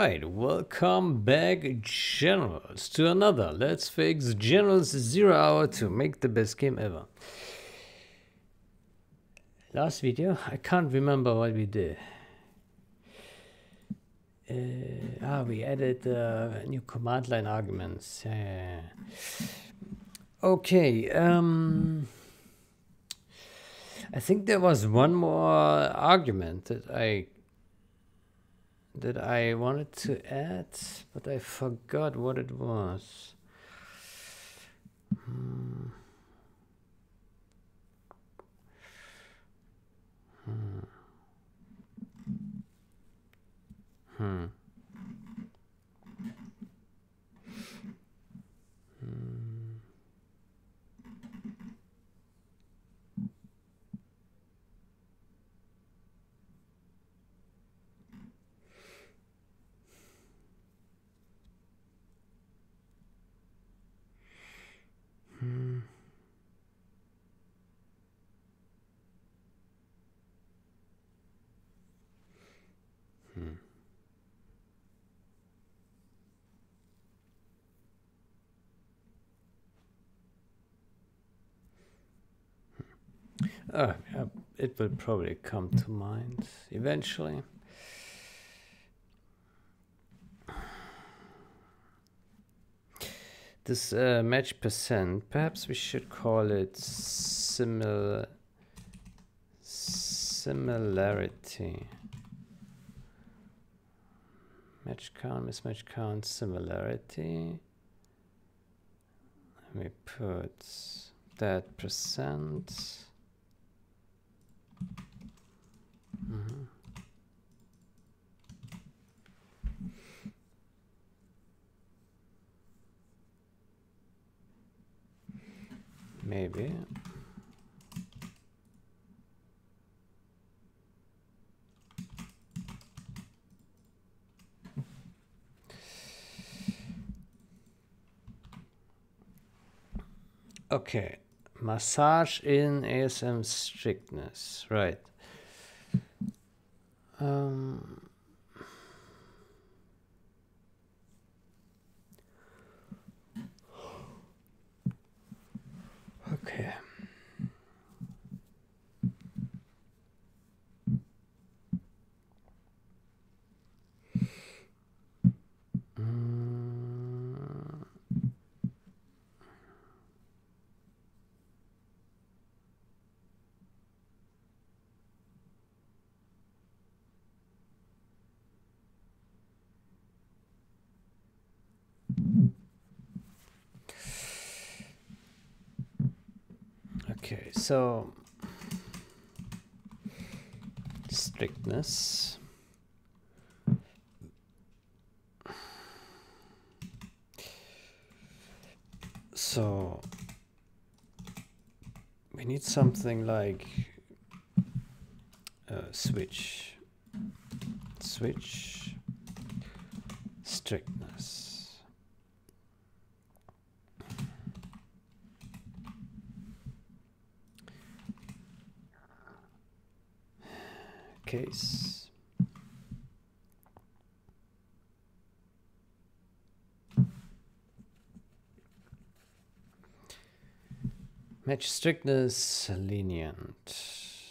Alright, welcome back, Generals, to another Let's Fix Generals Zero Hour to make the best game ever. Last video, I can't remember what we did. We added new command line arguments. Okay, I think there was one more argument that I wanted to add, but I forgot what it was. It will probably come to mind eventually. This match percent, perhaps we should call it similarity. Match count, mismatch count, similarity. Let me put that percent. Maybe. Okay, massage in ASM strictness, right. Okay. Okay, so strictness. So we need something like switch strictness. Case. Match strictness lenient,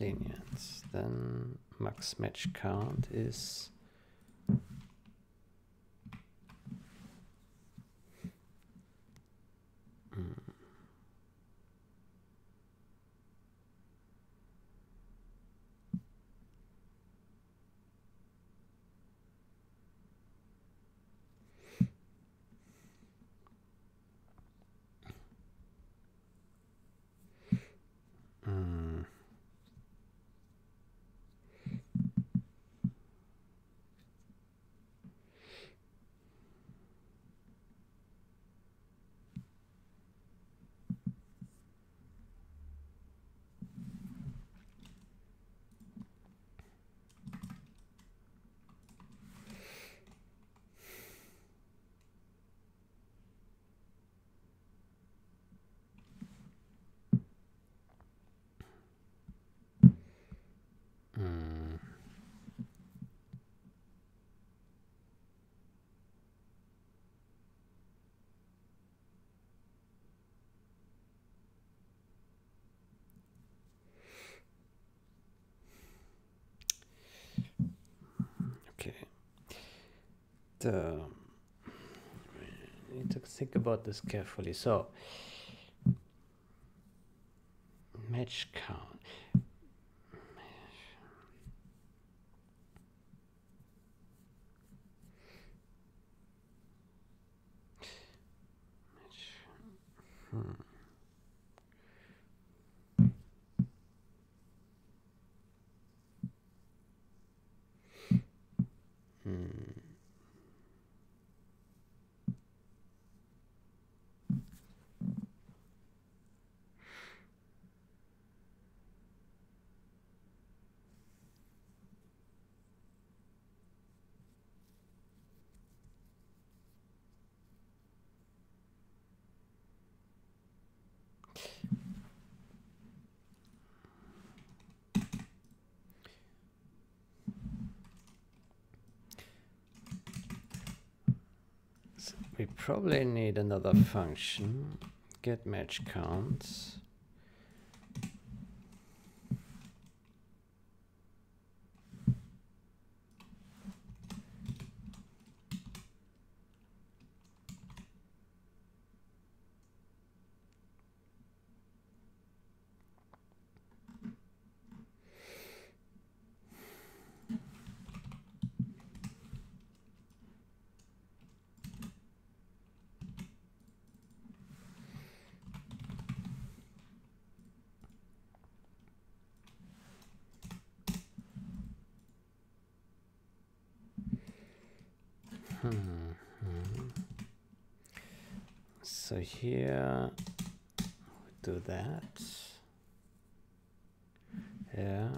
then max match count is I need to think about this carefully. So match count. We probably need another function, get match counts. So here, do that. Yeah.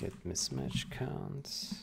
Get mismatch counts.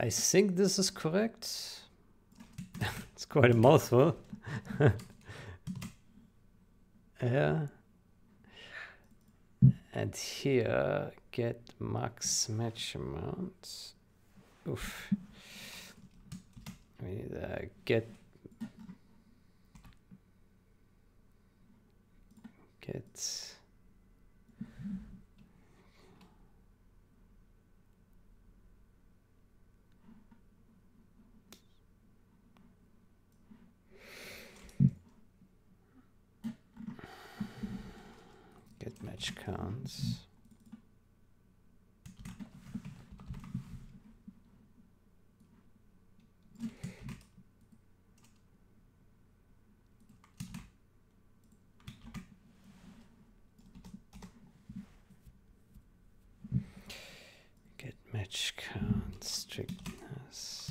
I think this is correct. It's quite a mouthful. Yeah. And here, get max match amount. Oof. We need a get. Match counts. Get match count strictness.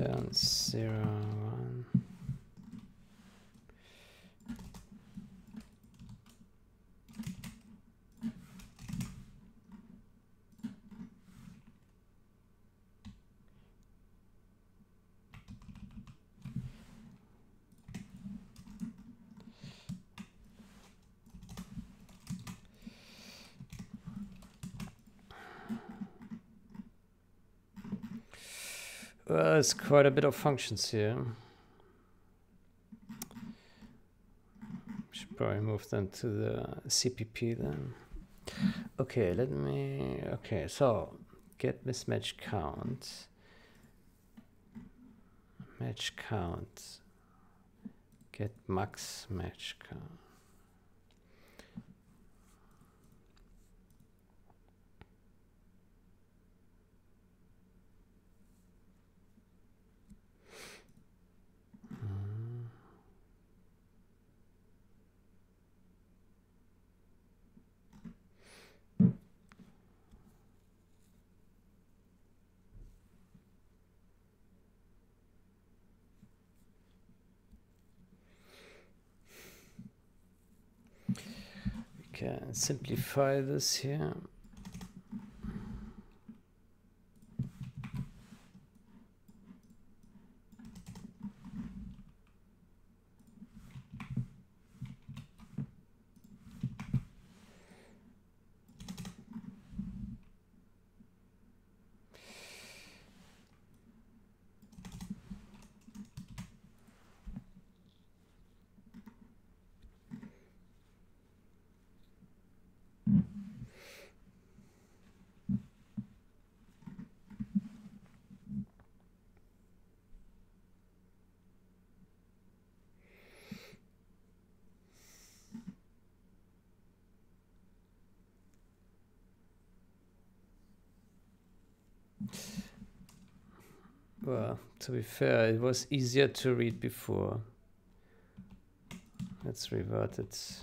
Return 0, 1. There's quite a bit of functions here. Should probably move them to the CPP then. Okay, let me, okay, so get mismatch count, match count, get max match count. Can simplify this here. Well, to be fair, it was easier to read before. Let's revert it.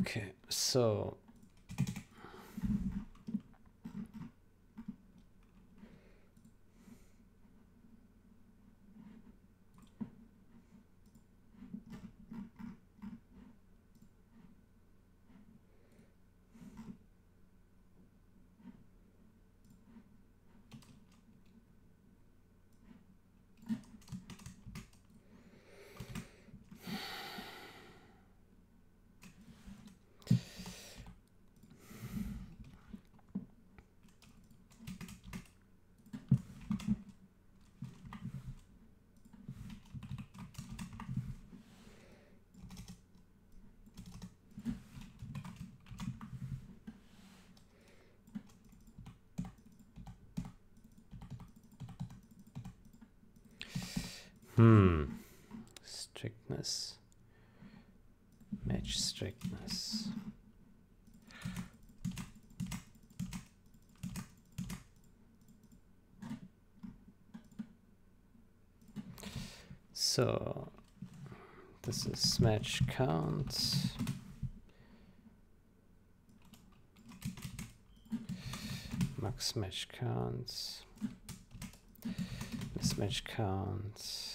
Okay, so Strictness. Match strictness. So this is match count. Max match counts. Mismatch counts.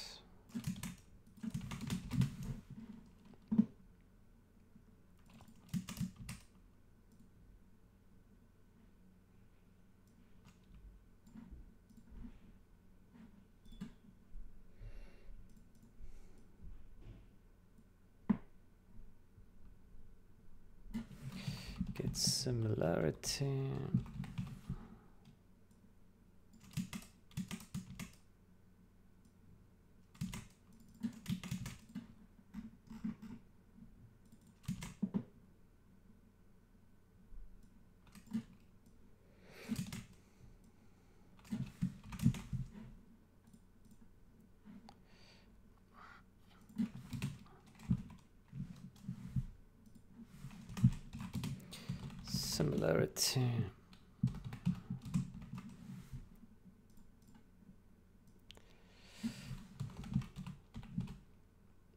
Get similarity. Similarity.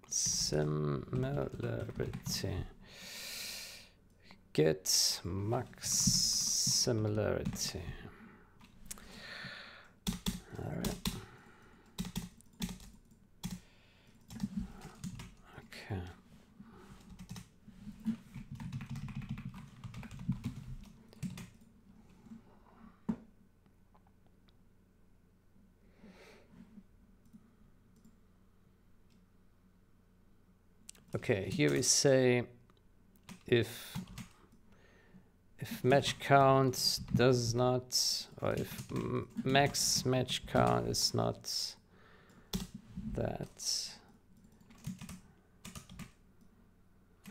Similarity. Get max similarity. All right. Okay. Okay, here we say if match count does not, or if max match count is not that,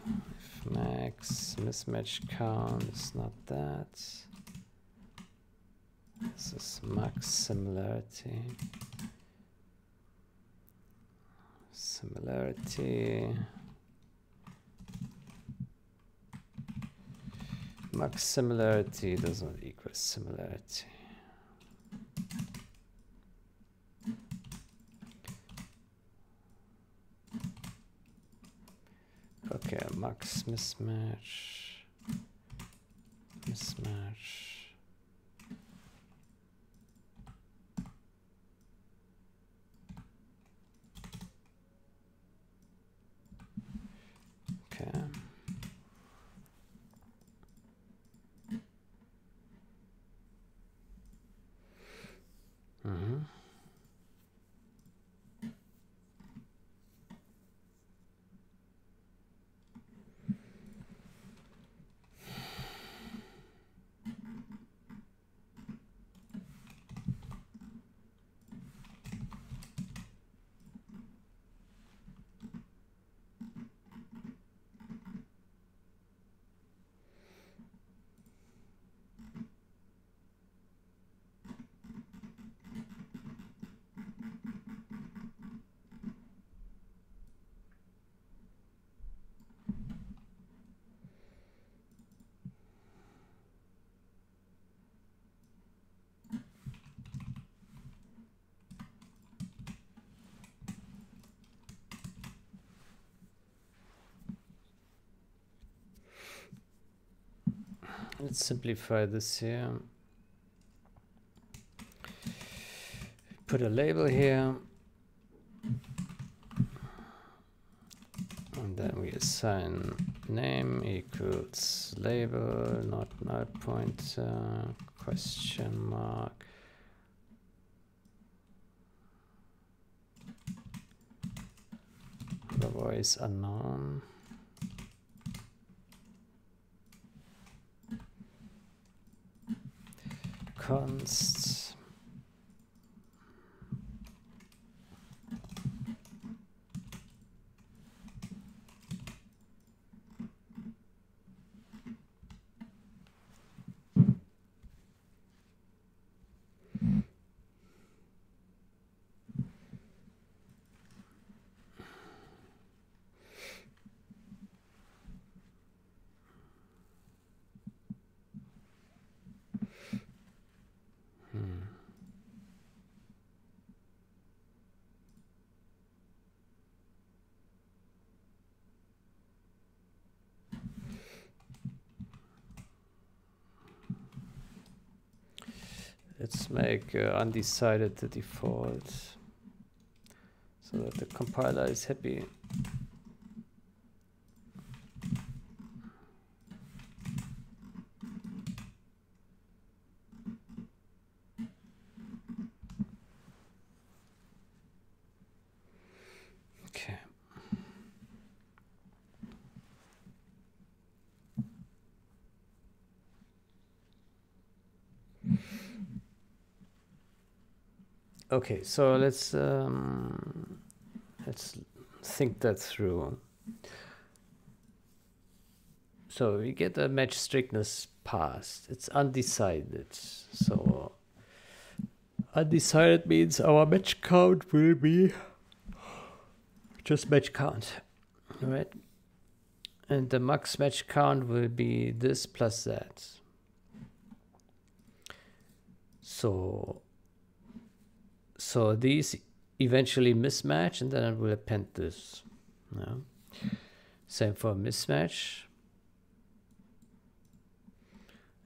if max mismatch count is not that, this is max similarity. Similarity. Max similarity does not equal similarity. Okay, max mismatch. Mismatch. Okay. Let's simplify this here. Put a label here. And then we assign name equals label, not null pointer, question mark. Otherwise unknown. Const Let's make undecided the default so that the compiler is happy. Okay, so let's think that through. So we get a match strictness passed. It's undecided. So undecided means our match count will be just match count, right? And the max match count will be this plus that. So these eventually mismatch, and then I will append this. No. Same for mismatch.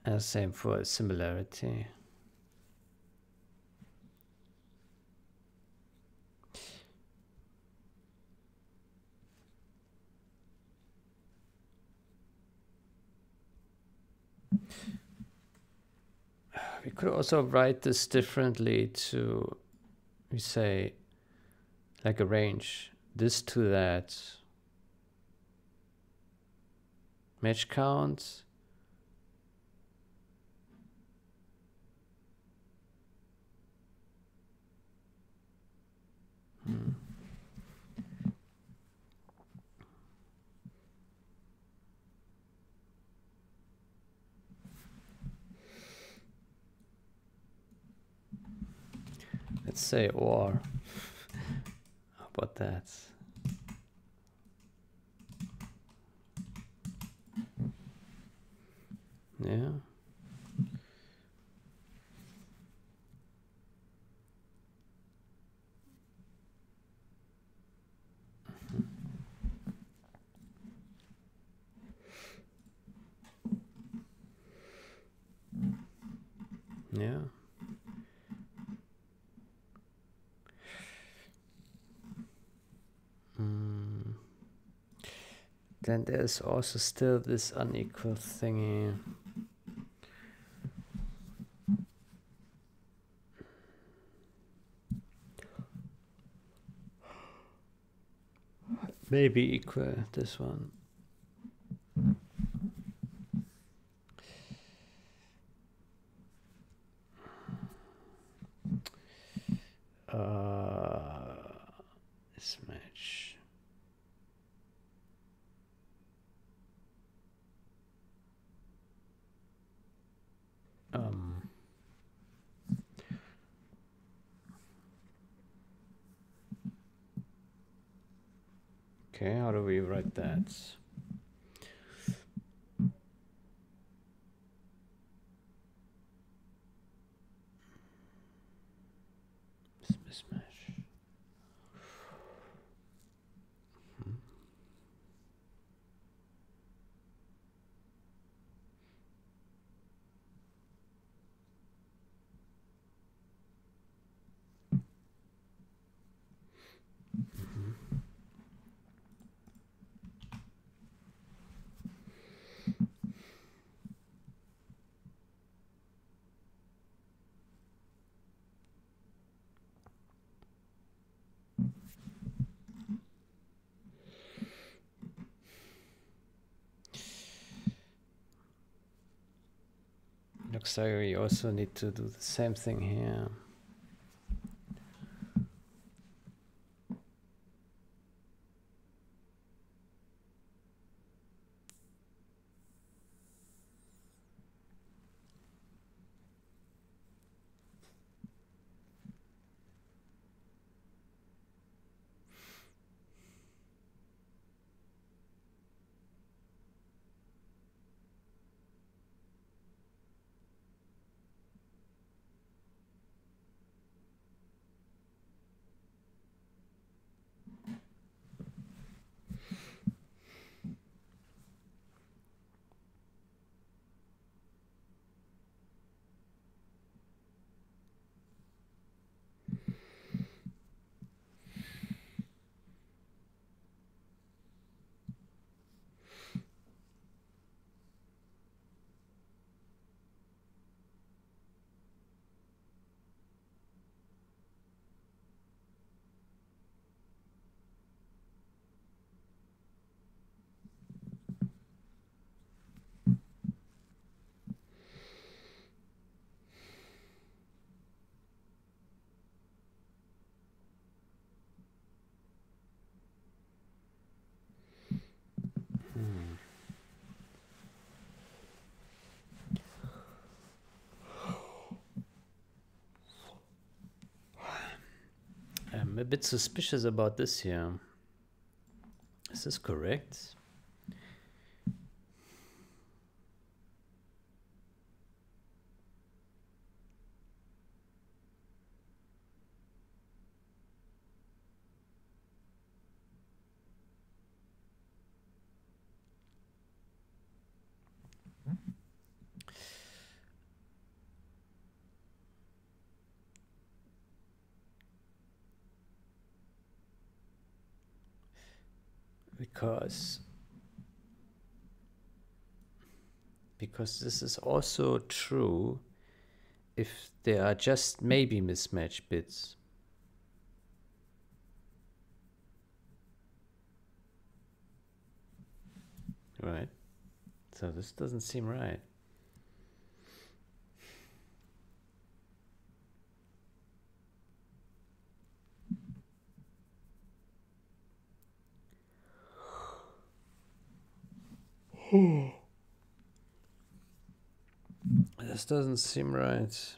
And same for similarity. We could also write this differently to... We say, like a range, this to that, match count, Let's say or. How about that? Yeah. Yeah. Then there's also still this unequal thingy. Maybe equal this one. This match. Okay, how do we write that? Mismatch. So we also need to do the same thing here. I'm a bit suspicious about this here. Is this correct? Because this is also true if there are just maybe mismatched bits. Right. So this doesn't seem right. This doesn't seem right.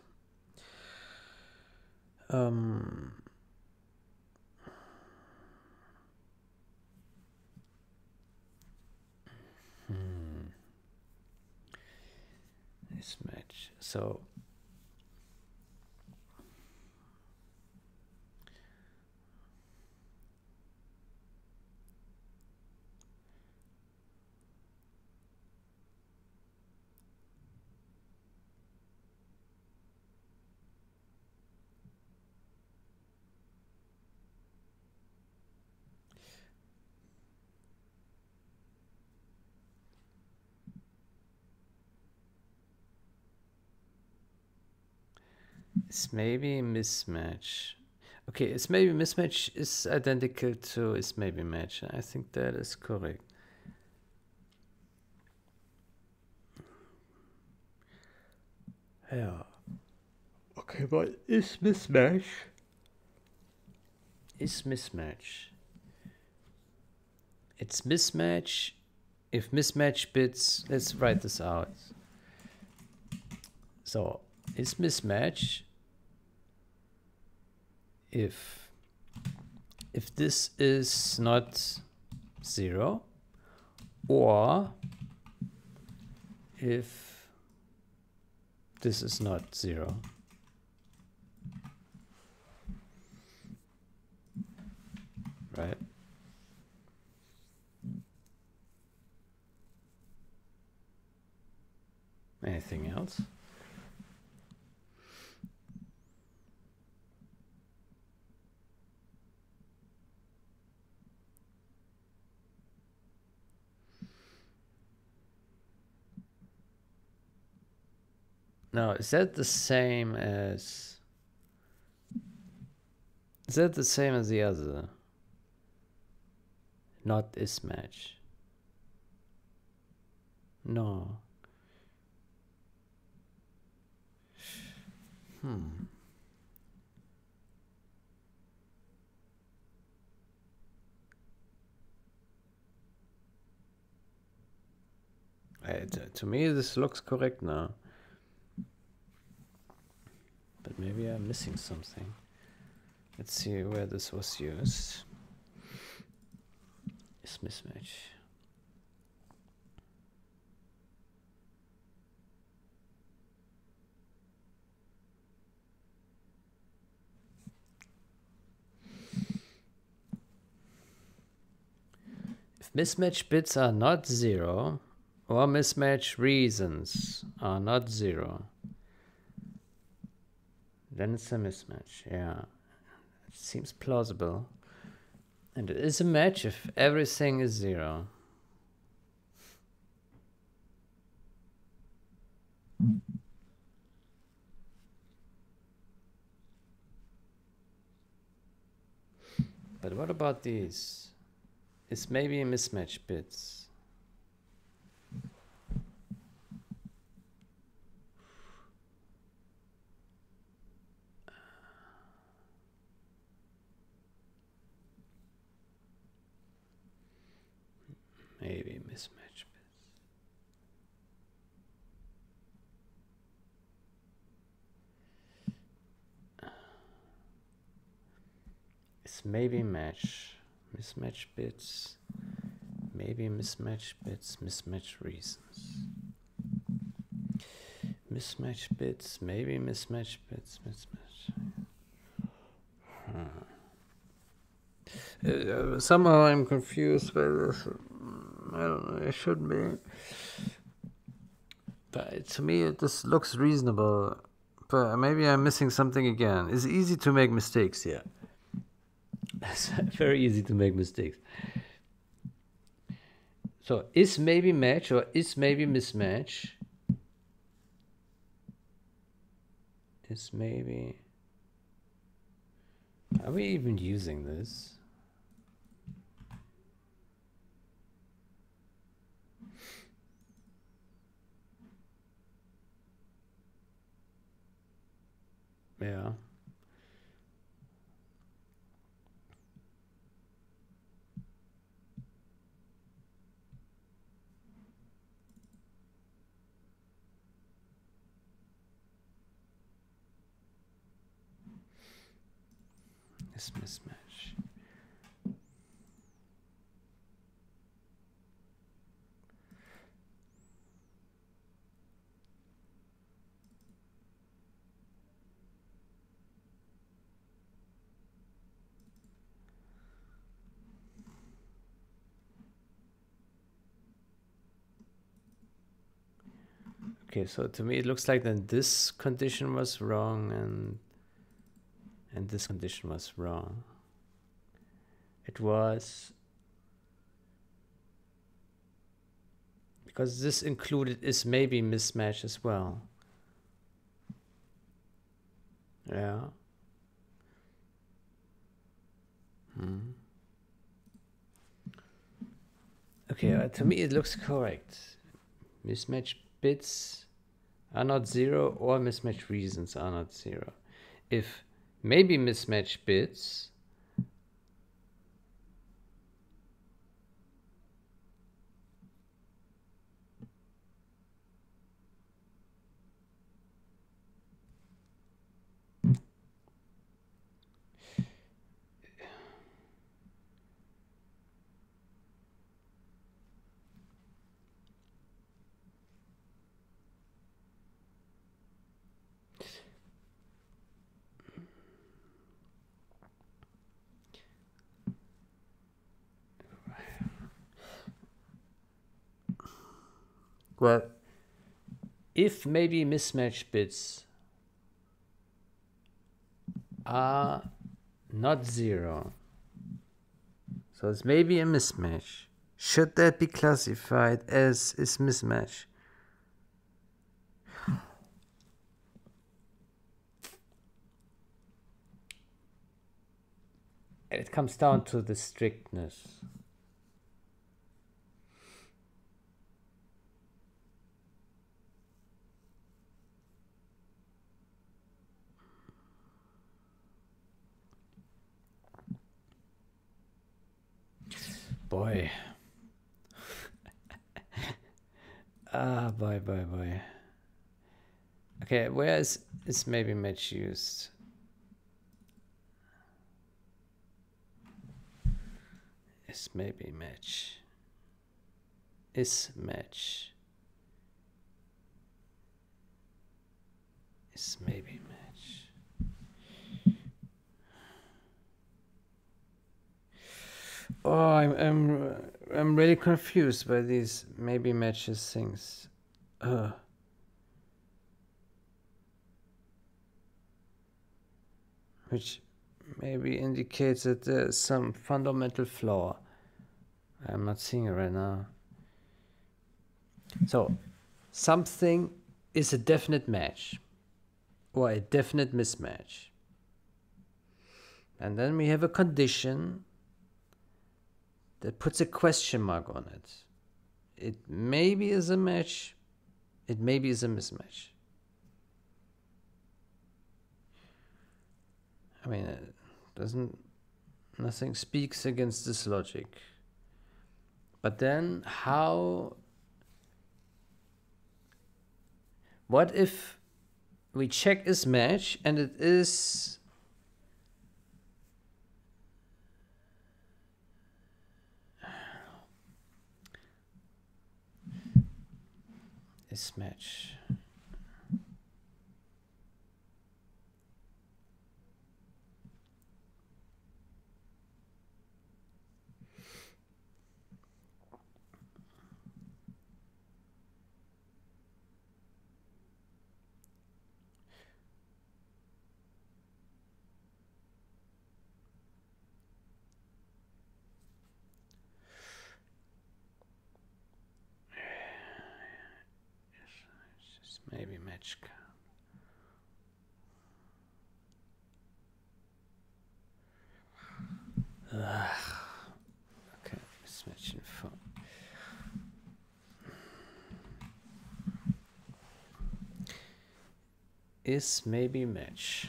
This match. So it's maybe mismatch. Okay, it's maybe mismatch is identical to it's maybe match. I think that is correct. Yeah. Okay, but is mismatch. It's mismatch if mismatch bits. Let's write this out. So is mismatch if this is not zero, or if this is not zero. Right? Anything else? Now, is that the same as the other? Not this match. No. To me, this looks correct now. But maybe I'm missing something. Let's see where this was used. It's mismatch. If mismatch bits are not zero, or mismatch reasons are not zero, then it's a mismatch. Yeah, it seems plausible. And it is a match if everything is zero. But what about these? It's maybe mismatch bits. Maybe mismatch bits. is maybe match, mismatch bits, maybe mismatch bits, mismatch reasons. Mismatch bits, maybe mismatch bits, mismatch. Somehow I'm confused by this. I don't know, it should be. But to me, this looks reasonable. But maybe I'm missing something again. It's easy to make mistakes here. It's very easy to make mistakes. So, is maybe match or is maybe mismatch? Is maybe... Are we even using this? Yeah. This mismatch. Okay, so to me it looks like then this condition was wrong and this condition was wrong. It was because this included is maybe mismatch as well. Yeah. Okay, to me it looks correct. Mismatch bits are not zero or mismatch reasons are not zero. If maybe mismatch bits well, if maybe mismatch bits are not zero, so it's maybe a mismatch. Should that be classified as is mismatch? It comes down to the strictness. Boy. Ah, boy, boy, boy. Okay, where is maybe match used? Is maybe match. Is match. Is maybe match. Oh, I'm really confused by these maybe matches things. Which maybe indicates that there's some fundamental flaw. I'm not seeing it right now. So, something is a definite match or a definite mismatch. And then we have a condition that puts a question mark on it. It maybe is a match, it maybe is a mismatch. I mean, it doesn't, nothing speaks against this logic. But then how, what if we check is match and it is this match. Maybe match count. Okay, let's match info. Is maybe match.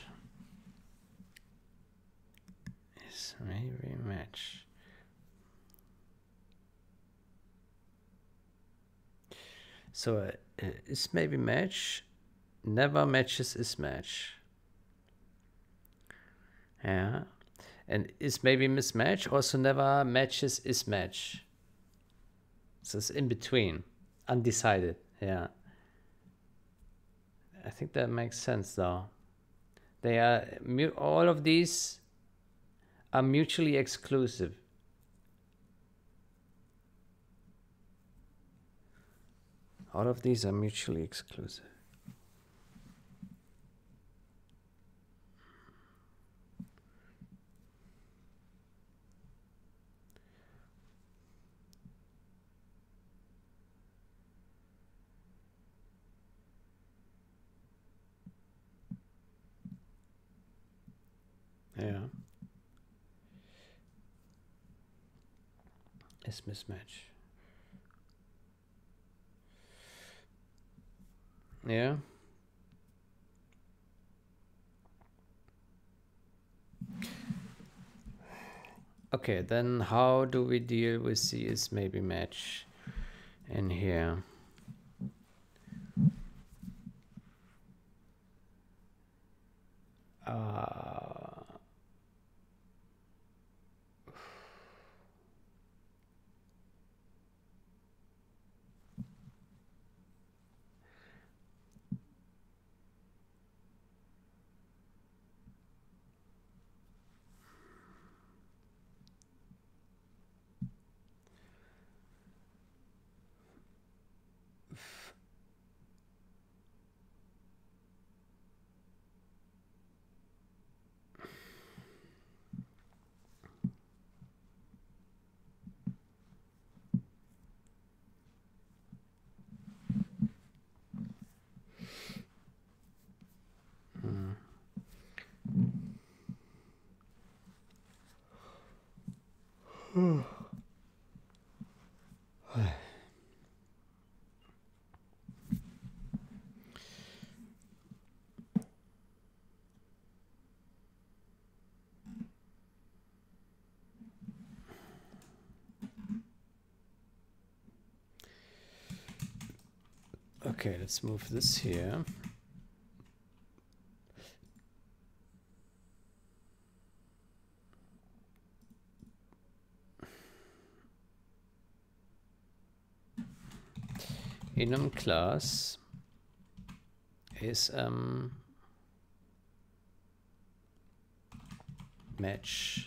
Is maybe match. So is maybe match never matches is match. Yeah, and is maybe mismatch also never matches is match. So it's in between, undecided. Yeah, I think that makes sense though. They are all of these are mutually exclusive. All of these are mutually exclusive. Yeah. It's mismatch. Yeah. Okay, then how do we deal with the is maybe match in here? Okay, let's move this here. Enum class is match.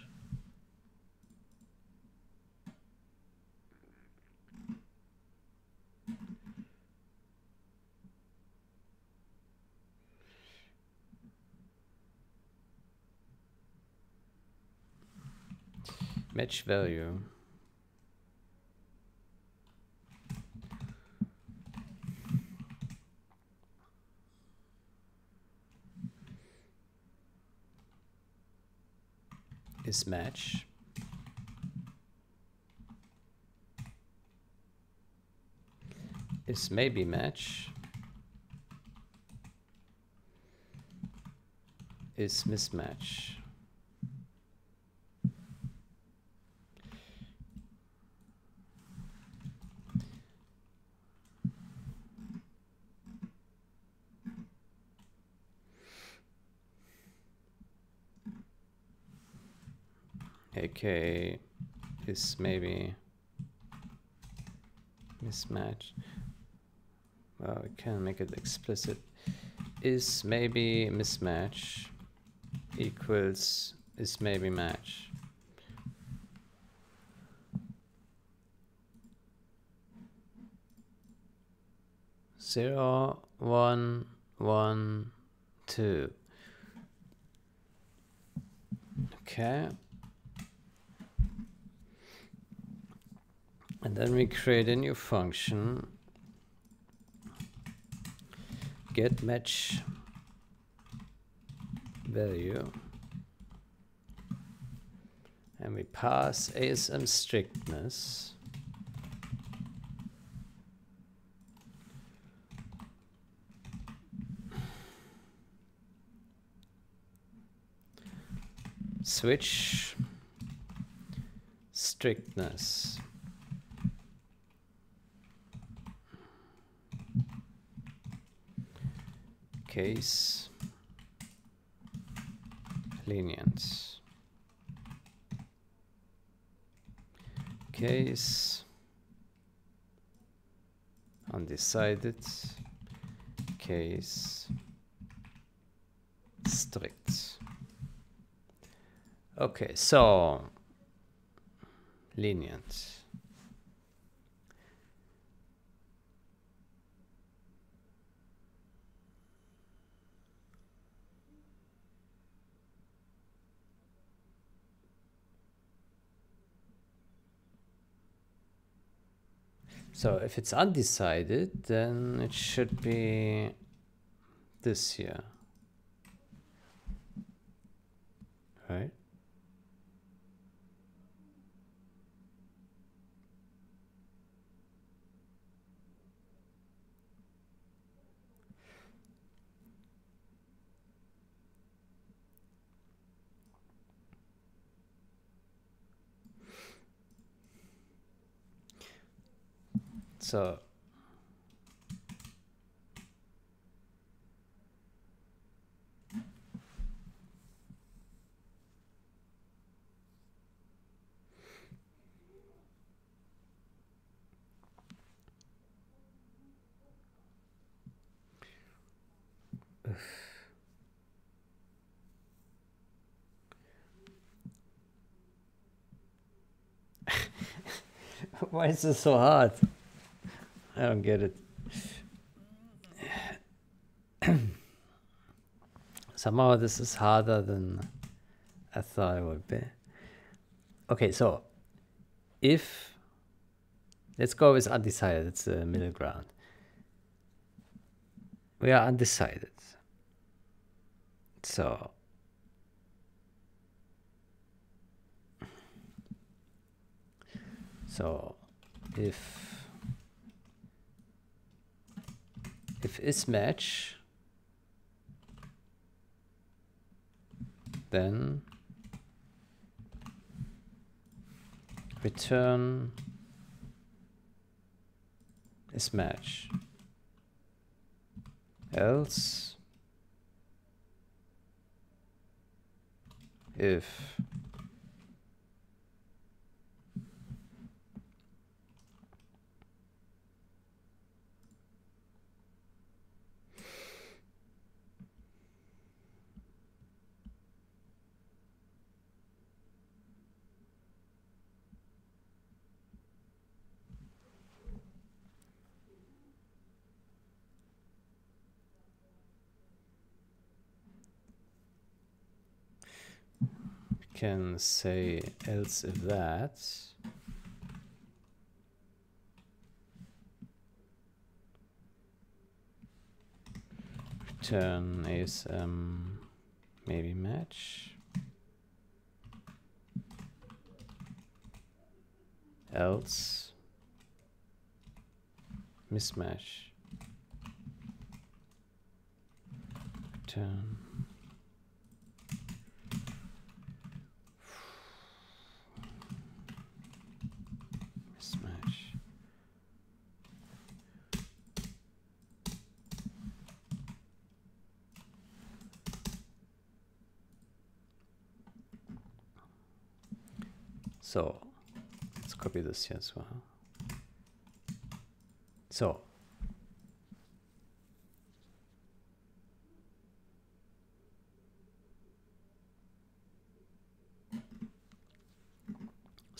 Match value. Is match. Is maybe match. Is mismatch. Okay, is maybe mismatch. we can make it explicit, is maybe mismatch equals is maybe match. Zero, 1, 1, 2. Okay. And then we create a new function, get match value, and we pass ASM strictness. Switch strictness. Case lenience. Case undecided. Case strict. Okay, so lenient. So if it's undecided, then it should be this here, right? So why is this so hard? I don't get it. Somehow this is harder than I thought it would be. Okay, so if, let's go with undecided, it's the middle ground. We are undecided. So if is match, then return is match, else if can say else if that, return is maybe match, else mismatch, return. So let's copy this here as well. So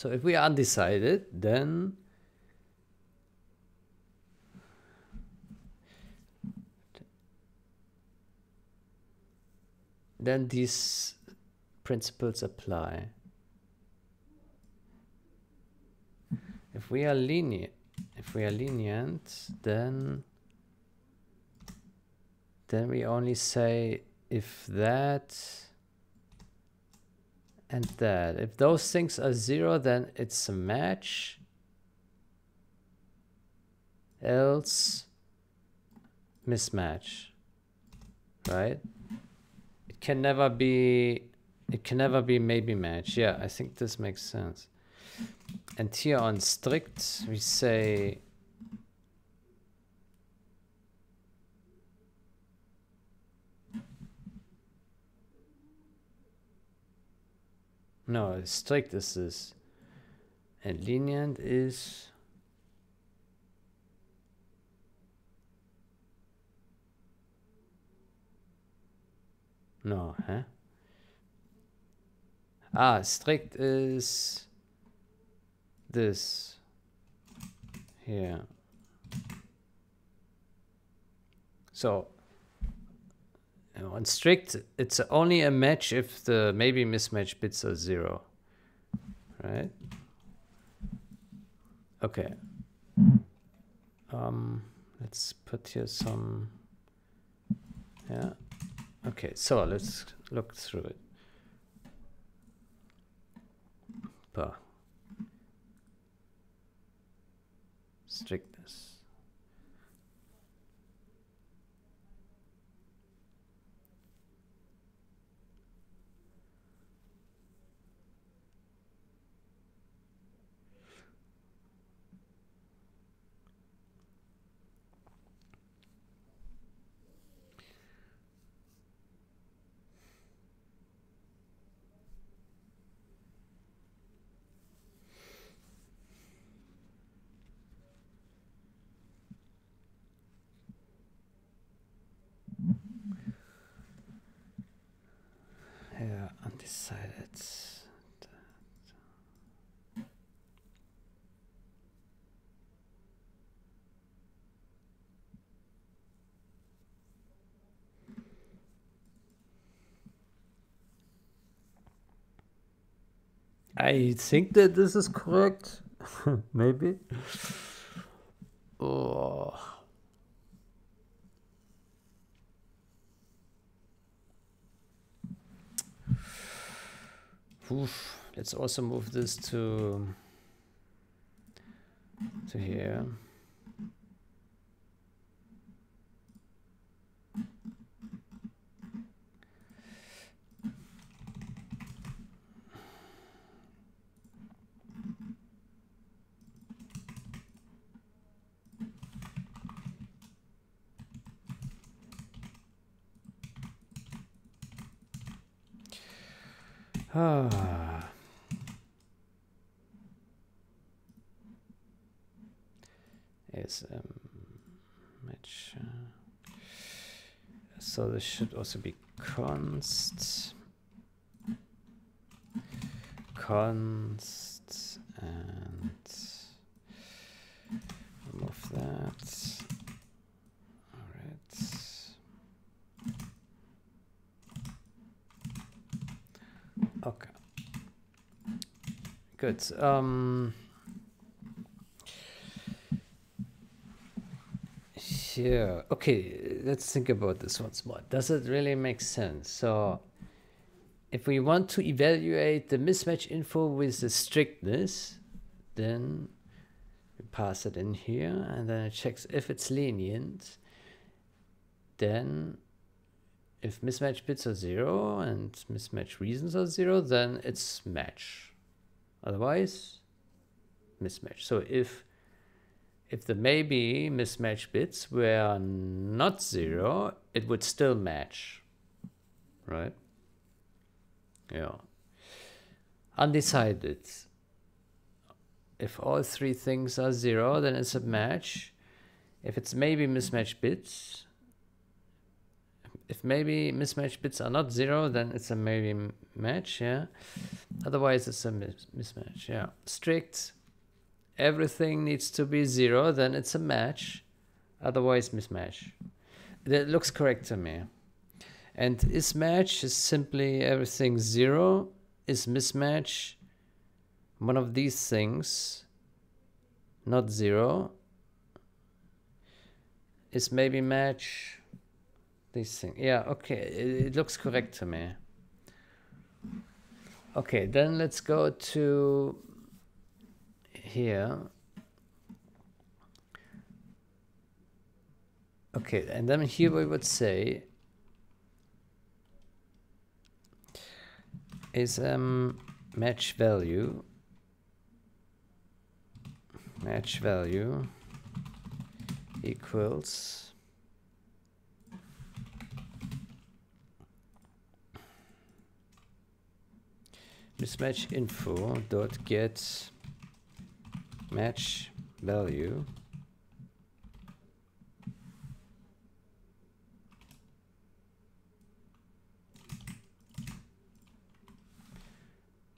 So if we are undecided, then these principles apply. If we are lenient, then we only say if that and that. If those things are zero, then it's a match. Else, mismatch. Right? It can never be. It can never be maybe match. Yeah, I think this makes sense. And here on strict, we say no, strict is this, and lenient is no, huh? Ah, strict is this here. So on strict, it's only a match if the maybe mismatch bits are zero, right? Okay. Let's put here some. Yeah. Okay. So let's look through it. Bah. Strictness. I think that this is correct. Maybe. Oh. Oof. Let's also move this to here. Ah. Yes, match. So this should also be const, and remove that. All right. Okay, good. Here, okay, let's think about this once more. Does it really make sense? So if we want to evaluate the mismatch info with the strictness, then we pass it in here, and then it checks if it's lenient. Then if mismatch bits are zero and mismatch reasons are zero, then it's match. Otherwise, mismatch. So if the maybe mismatch bits were not zero, it would still match, right? Yeah. Undecided. If all three things are zero, then it's a match. If it's maybe mismatch bits, if maybe mismatched bits are not zero, then it's a maybe match, yeah. Otherwise, it's a mismatch. Yeah, strict. Everything needs to be zero. Then it's a match. Otherwise, mismatch. That looks correct to me. And is match is simply everything zero. Is mismatch one of these things? Not zero. Is maybe match these things. Yeah, okay. It looks correct to me. Okay, then let's go to here. Okay, and then here we would say is match value equals mismatch info dot get match value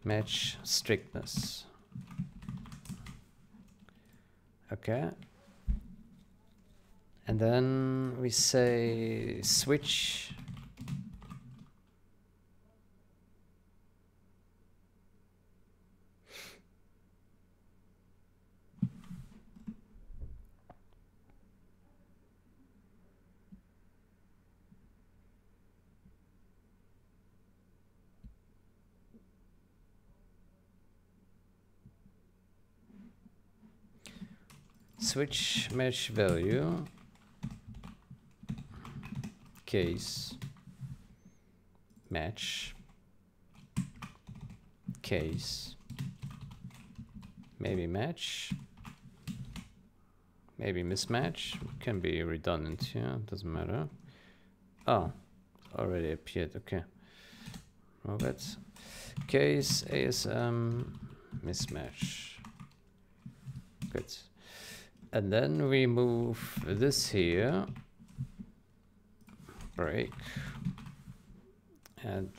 match strictness. Okay. And then we say switch match value case maybe match maybe mismatch, can be redundant here, doesn't matter. Oh, already appeared. Okay, move it. Case ASM mismatch. Good. And then we move this here, break, and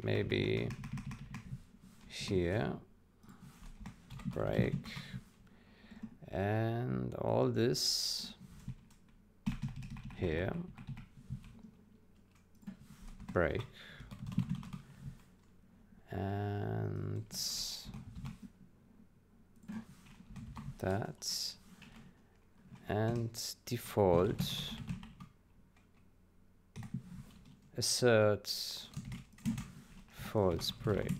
maybe here, break, and all this here, break, and that's. And default assert false break.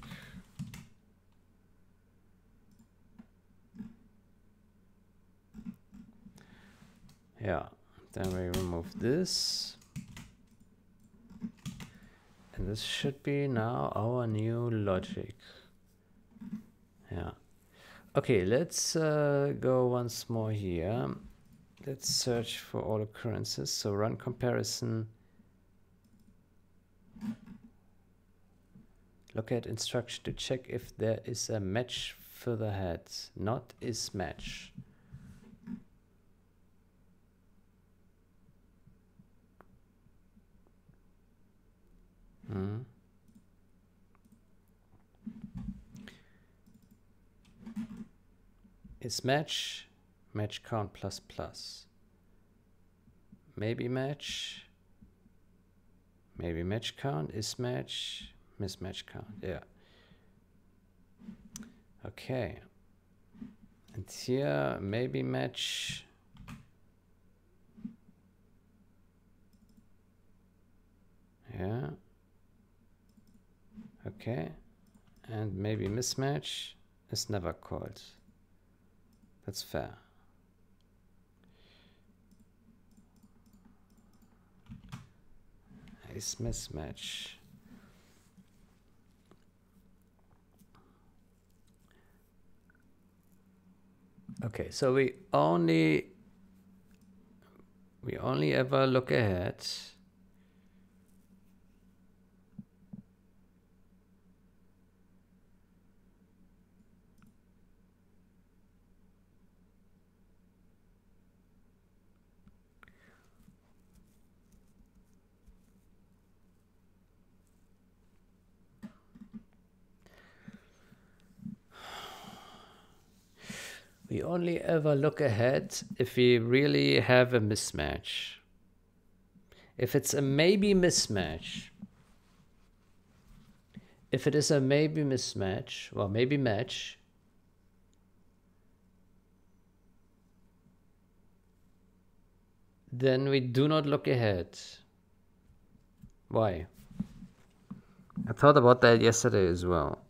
Yeah, then we remove this. And this should be now our new logic. Yeah. Okay, let's go once more here. Let's search for all occurrences. So run comparison. Look at instruction to check if there is a match further ahead. Not is match. Is match. Match count ++. Maybe match count is match, mismatch count. Yeah. Okay. And here maybe match. Yeah. Okay. And maybe mismatch is never called. That's fair. Is mismatch. Okay, so we only ever look ahead. We only ever look ahead if we really have a mismatch. If it's a maybe mismatch, if it is a maybe mismatch, or maybe match, then we do not look ahead. Why? I thought about that yesterday as well.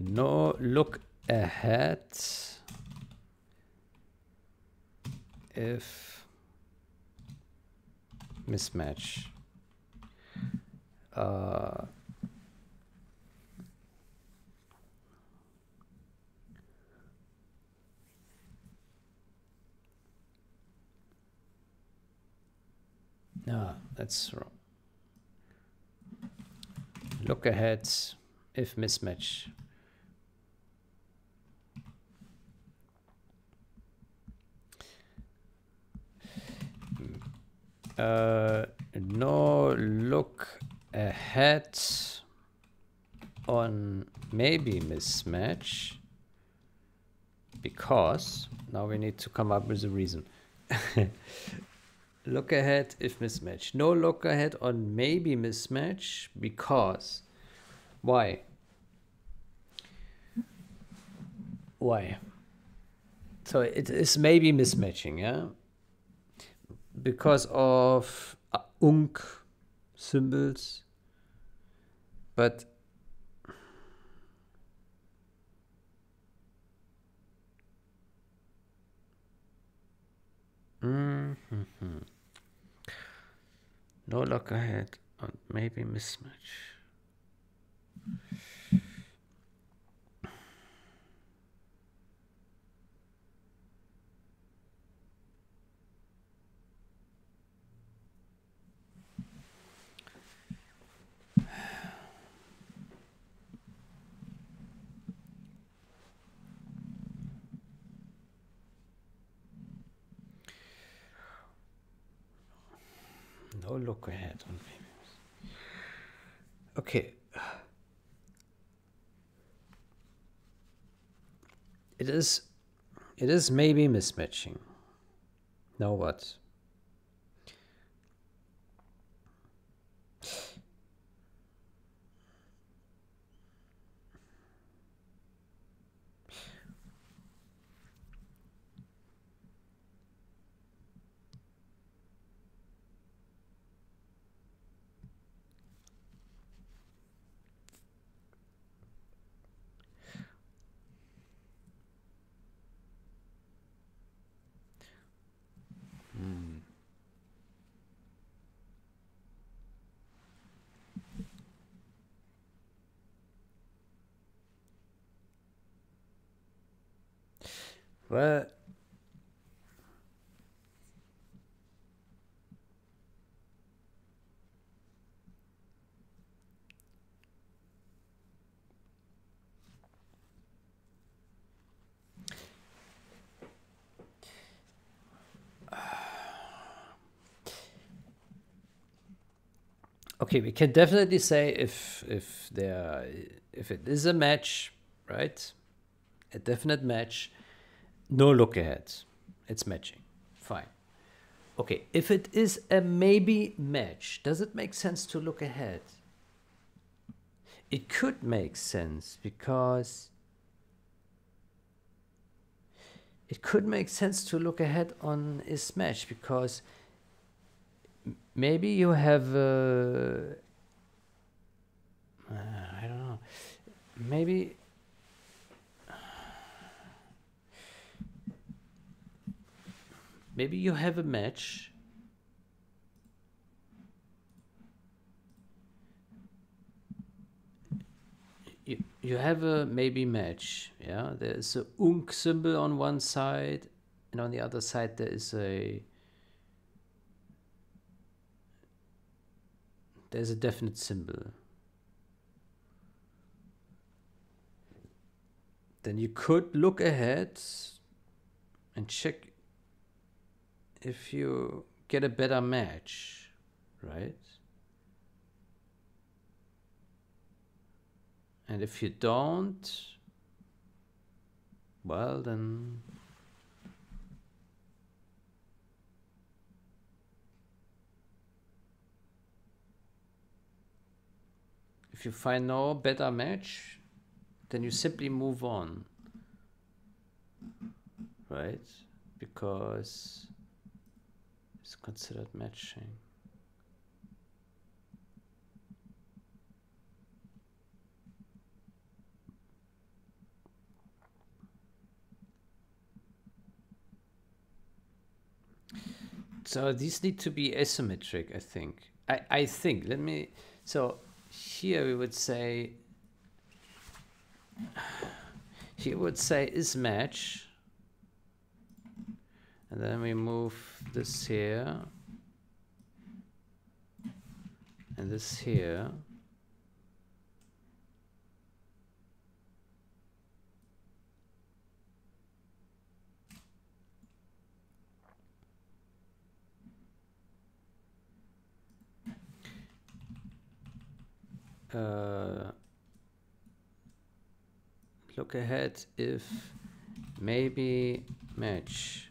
No look ahead if mismatch. No, that's wrong. Look ahead if mismatch. No look ahead on maybe mismatch, because now we need to come up with a reason. Look ahead if mismatch. No look ahead on maybe mismatch because why? Why? So it is maybe mismatching, yeah? Because of UNC symbols, but no look ahead and maybe mismatch. Oh, look ahead on maybe. Okay. It is maybe mismatching. Now what? Well, okay, we can definitely say if it is a match, right? A definite match. No look ahead. It's matching. Fine. Okay, if it is a maybe match, does it make sense to look ahead? It could make sense because it could make sense to look ahead on is match because maybe you have I don't know. Maybe you have a match, you have a maybe match, yeah? There's a UNC symbol on one side, and on the other side there is a There's a definite symbol. Then you could look ahead and check if you get a better match, right? And if you don't, well, then if you find no better match, then you simply move on, right? Because it's considered matching. So these need to be asymmetric, I think. So here we would say, is match. And then we move this here and this here. Look ahead if maybe match.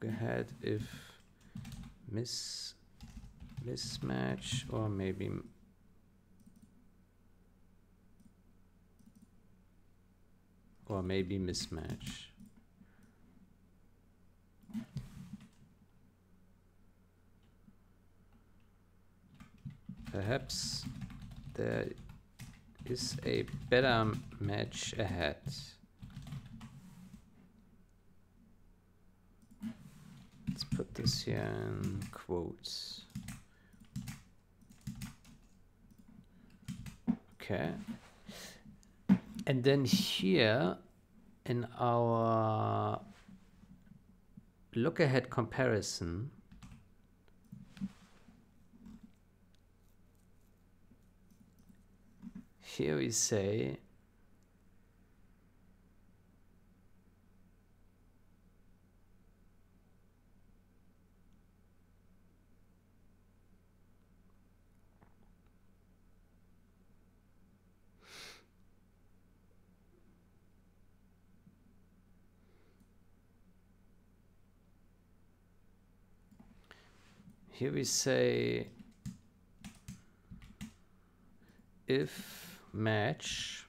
Look ahead if mismatch or maybe mismatch. Perhaps there is a better match ahead. Let's put this here in quotes. Okay. And then here in our look ahead comparison, here we say if match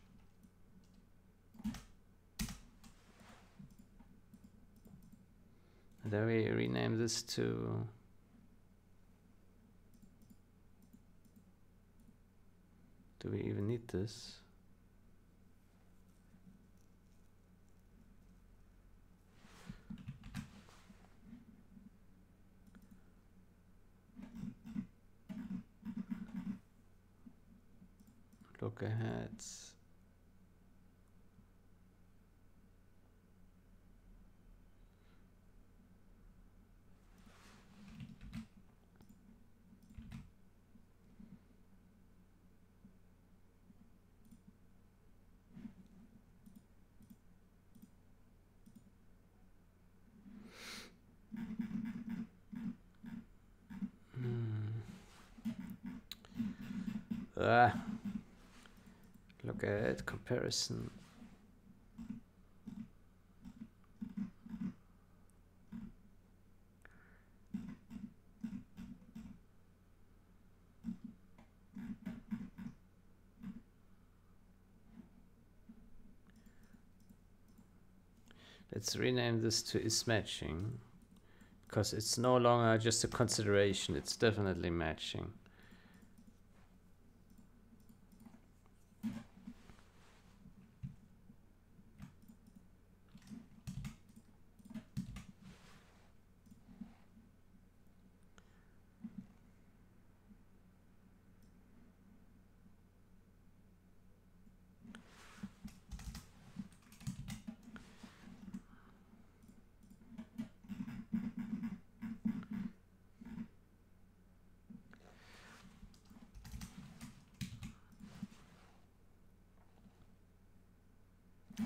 and then we rename this to do we even need this look ahead. Look at comparison. Let's rename this to is matching because it's no longer just a consideration, it's definitely matching.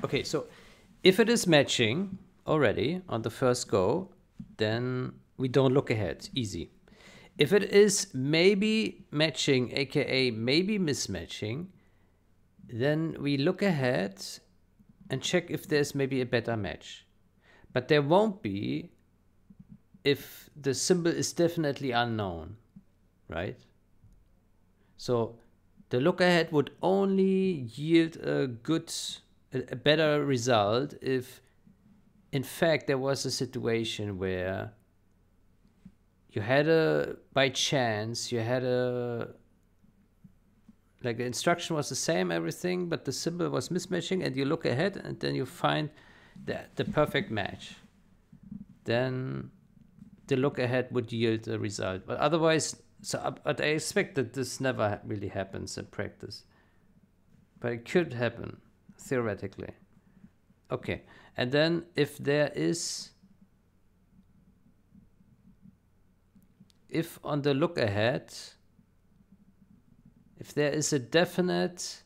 Okay, so if it is matching already on the first go, then we don't look ahead, easy. If it is maybe matching, aka maybe mismatching, then we look ahead and check if there's maybe a better match. But there won't be if the symbol is definitely unknown, right? So the look ahead would only yield a better result if in fact there was a situation where you had by chance, the instruction was the same, everything, but the symbol was mismatching, and you look ahead and then you find that the perfect match. Then the look ahead would yield a result. But otherwise, so but I expect that this never really happens in practice, but it could happen theoretically. Okay, and then if there is, if on the look ahead, if there is a definite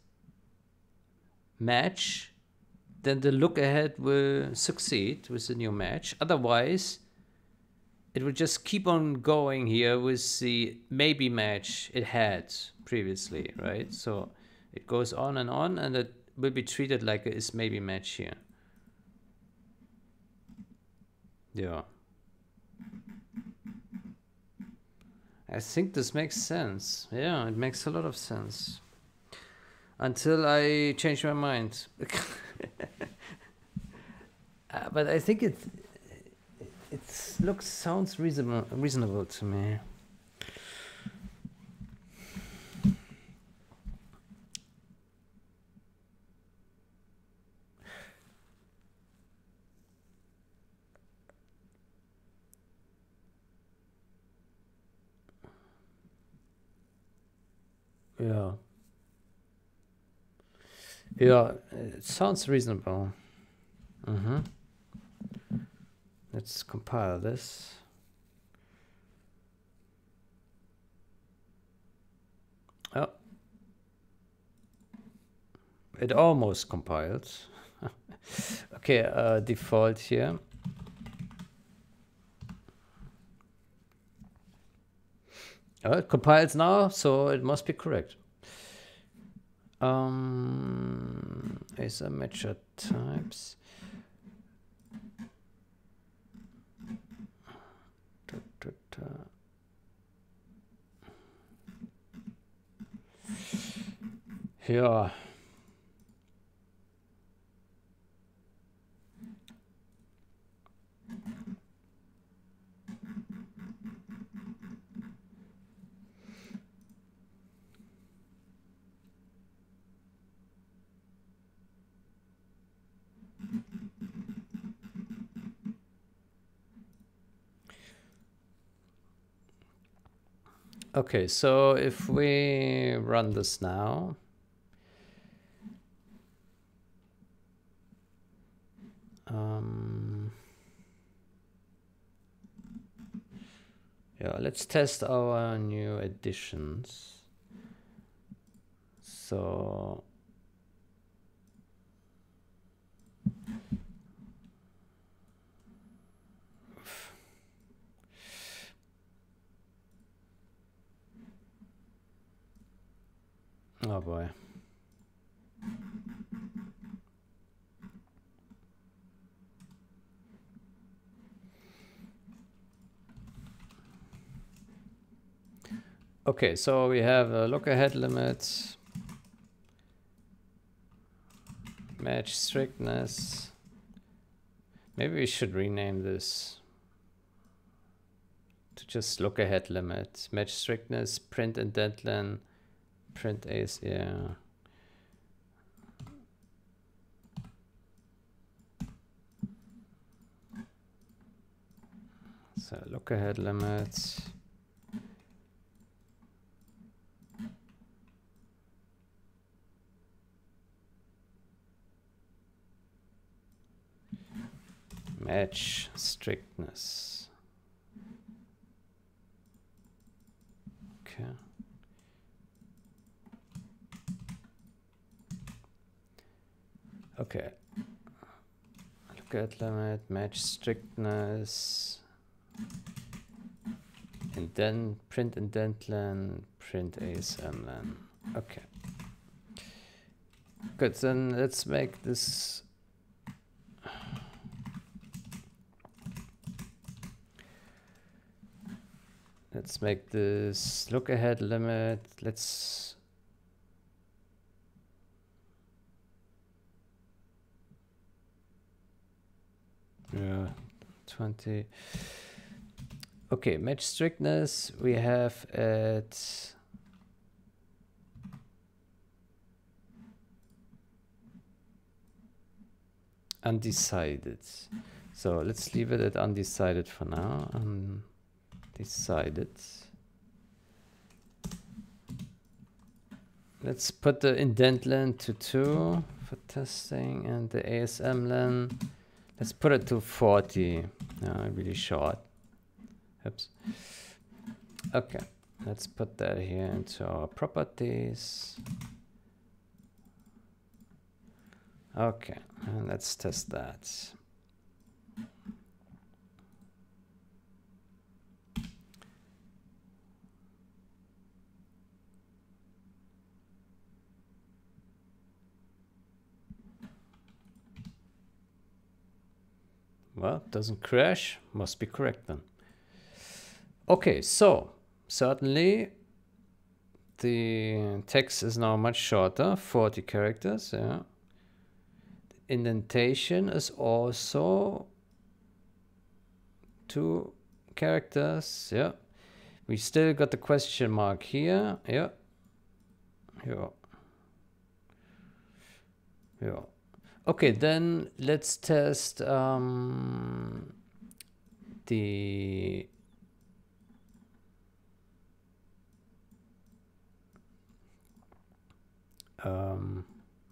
match, then the look ahead will succeed with a new match. Otherwise, it will just keep on going here with the maybe match it had previously, right? So it goes on, and it will be treated like a is maybe match here. Yeah. I think this makes sense. Yeah, it makes a lot of sense. Until I change my mind. But I think it looks, sounds reasonable to me. Yeah. Yeah, it sounds reasonable. Let's compile this. Oh. It almost compiled. Okay, default here. Oh, it compiles now, so it must be correct. Isometric types. Yeah. Okay, so if we run this now, yeah, let's test our new additions. So oh boy. Okay, so we have a look ahead limit, match strictness. Maybe we should rename this to just look ahead limit, match strictness, print and deadline. Print ace, yeah. So look ahead limits. Match strictness. Okay. Okay, Cut limit, match strictness, and then print indentLen, print ASMLen. Okay. Good, then let's make this look ahead limit. Let's yeah 20. Okay, match strictness we have at undecided. So let's leave it at undecided for now. Undecided. Let's put the indentLen to 2 for testing, and the ASMLen, let's put it to 40. No, really short. Oops. Okay, let's put that here into our properties. Okay, and let's test that. Well, doesn't crash, must be correct then. Okay, so certainly the text is now much shorter, 40 characters, yeah. Indentation is also 2 characters, yeah. We still got the question mark here, yeah. Yeah. Yeah. Okay, then let's test the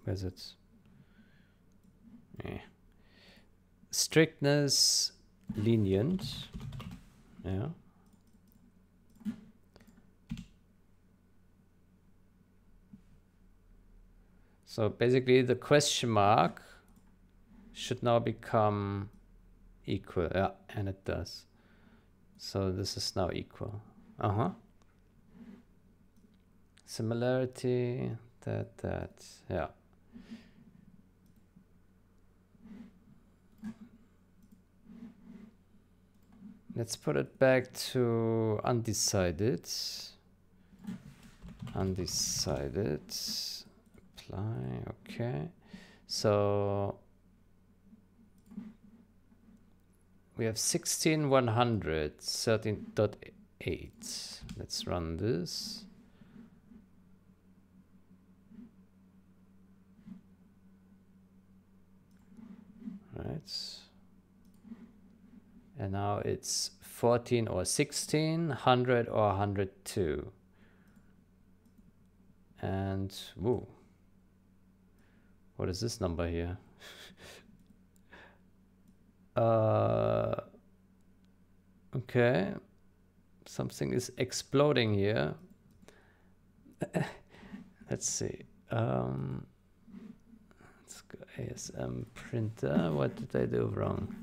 where's it? Yeah. Strictness lenient, yeah. So basically the question mark should now become equal, yeah, and it does. So this is now equal. Uh-huh. Similarity, that, yeah. Let's put it back to undecided. Undecided. Apply. Okay. So we have 16,100, 13.8. Let's run this. Right. And now it's 14 or 16, 100 or 102. And, whoa. What is this number here? something is exploding here. Let's see. Let's go ASM printer. What did I do wrong?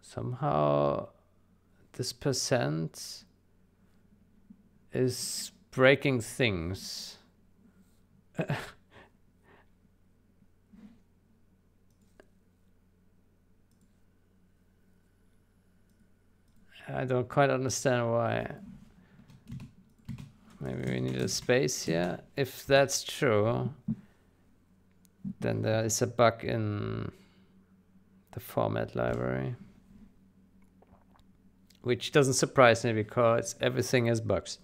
Somehow this percent is breaking things. I don't quite understand why. Maybe we need a space here. If that's true, then there is a bug in the format library, which doesn't surprise me because everything has bugs.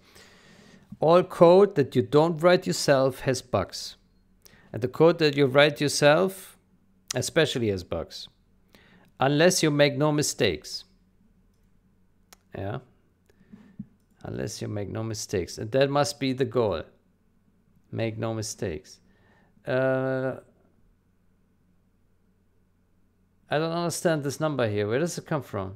All code that you don't write yourself has bugs. And the code that you write yourself especially has bugs. Unless you make no mistakes. Yeah, unless you make no mistakes. And that must be the goal. Make no mistakes. I don't understand this number here. Where does it come from?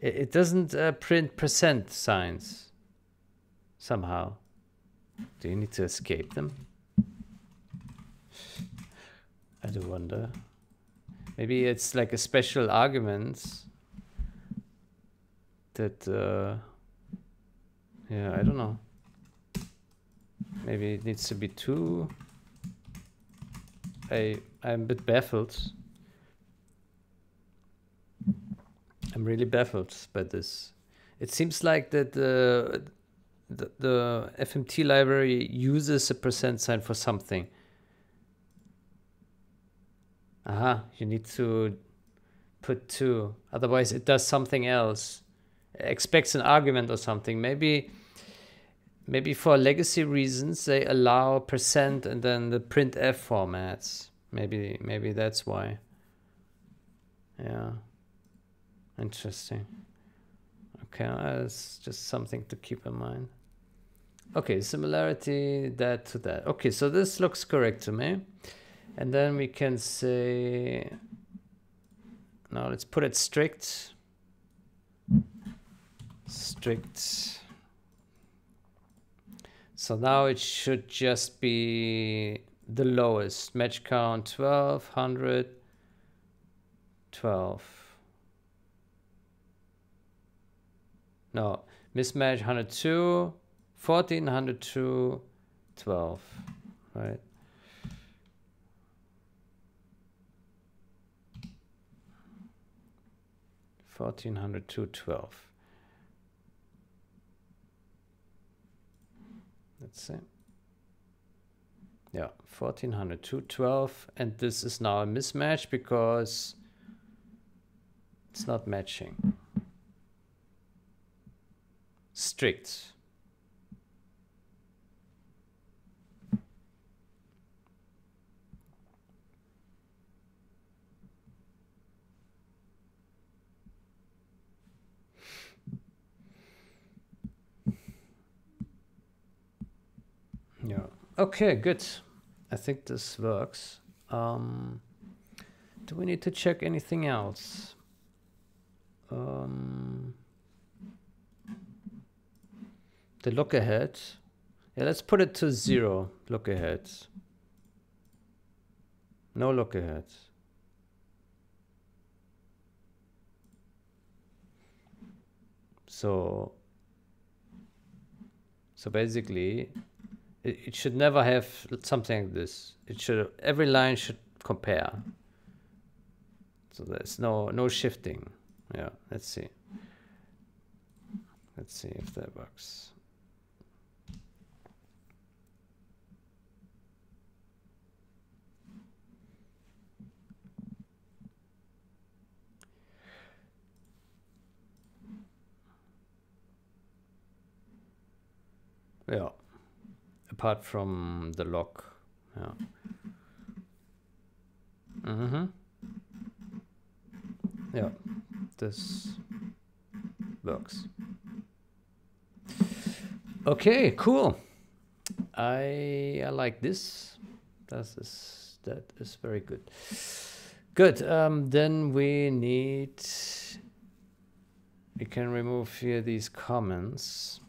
It doesn't print percent signs somehow. Do you need to escape them? I do wonder. Maybe it's like a special argument that, yeah, I don't know. Maybe it needs to be two. I'm a bit baffled. I'm really baffled by this. It seems like that the FMT library uses a percent sign for something. Aha, you need to put two. Otherwise it does something else. It expects an argument or something. Maybe for legacy reasons they allow percent and then the printf formats. Maybe that's why. Yeah. Interesting. Okay, that's just something to keep in mind. Okay, similarity that to that. Okay, so this looks correct to me. And then we can say, no, let's put it strict. Strict. So now it should just be the lowest. Match count 12, 100, 12. No, mismatch 102, 14, 102, 12, right? Fourteen, 102, 12. Let's see. Yeah, 14, 102, 12. And this is now a mismatch because it's not matching. Strict. Yeah. Okay, good. I think this works. Do we need to check anything else? The look ahead. Yeah, let's put it to 0 look ahead. No look ahead. So basically it should never have something like this. It should, every line should compare. So there's no shifting. Yeah, let's see. Let's see if that works. Yeah, apart from the lock. Yeah. Mm-hmm. Yeah, this works. Okay, cool. I like this. That is very good. Good. Then we can remove here these comments.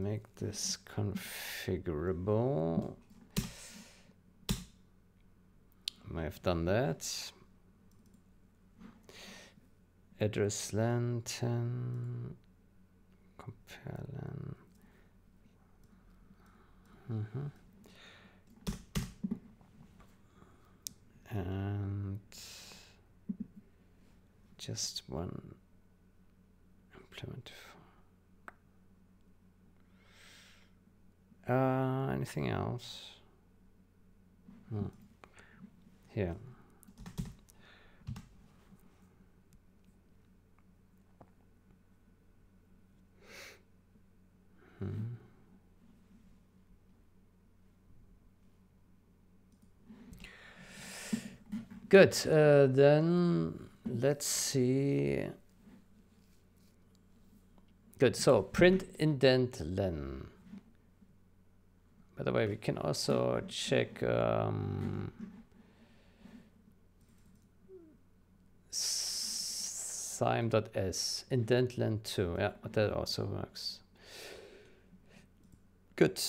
Make this configurable. I may have done that. Address len 10, compare len. And just one supplement. Anything else? Here. Good. Then let's see. Good. So print indent len. By the way, we can also check sime.s indent len 2. Yeah, that also works. Good.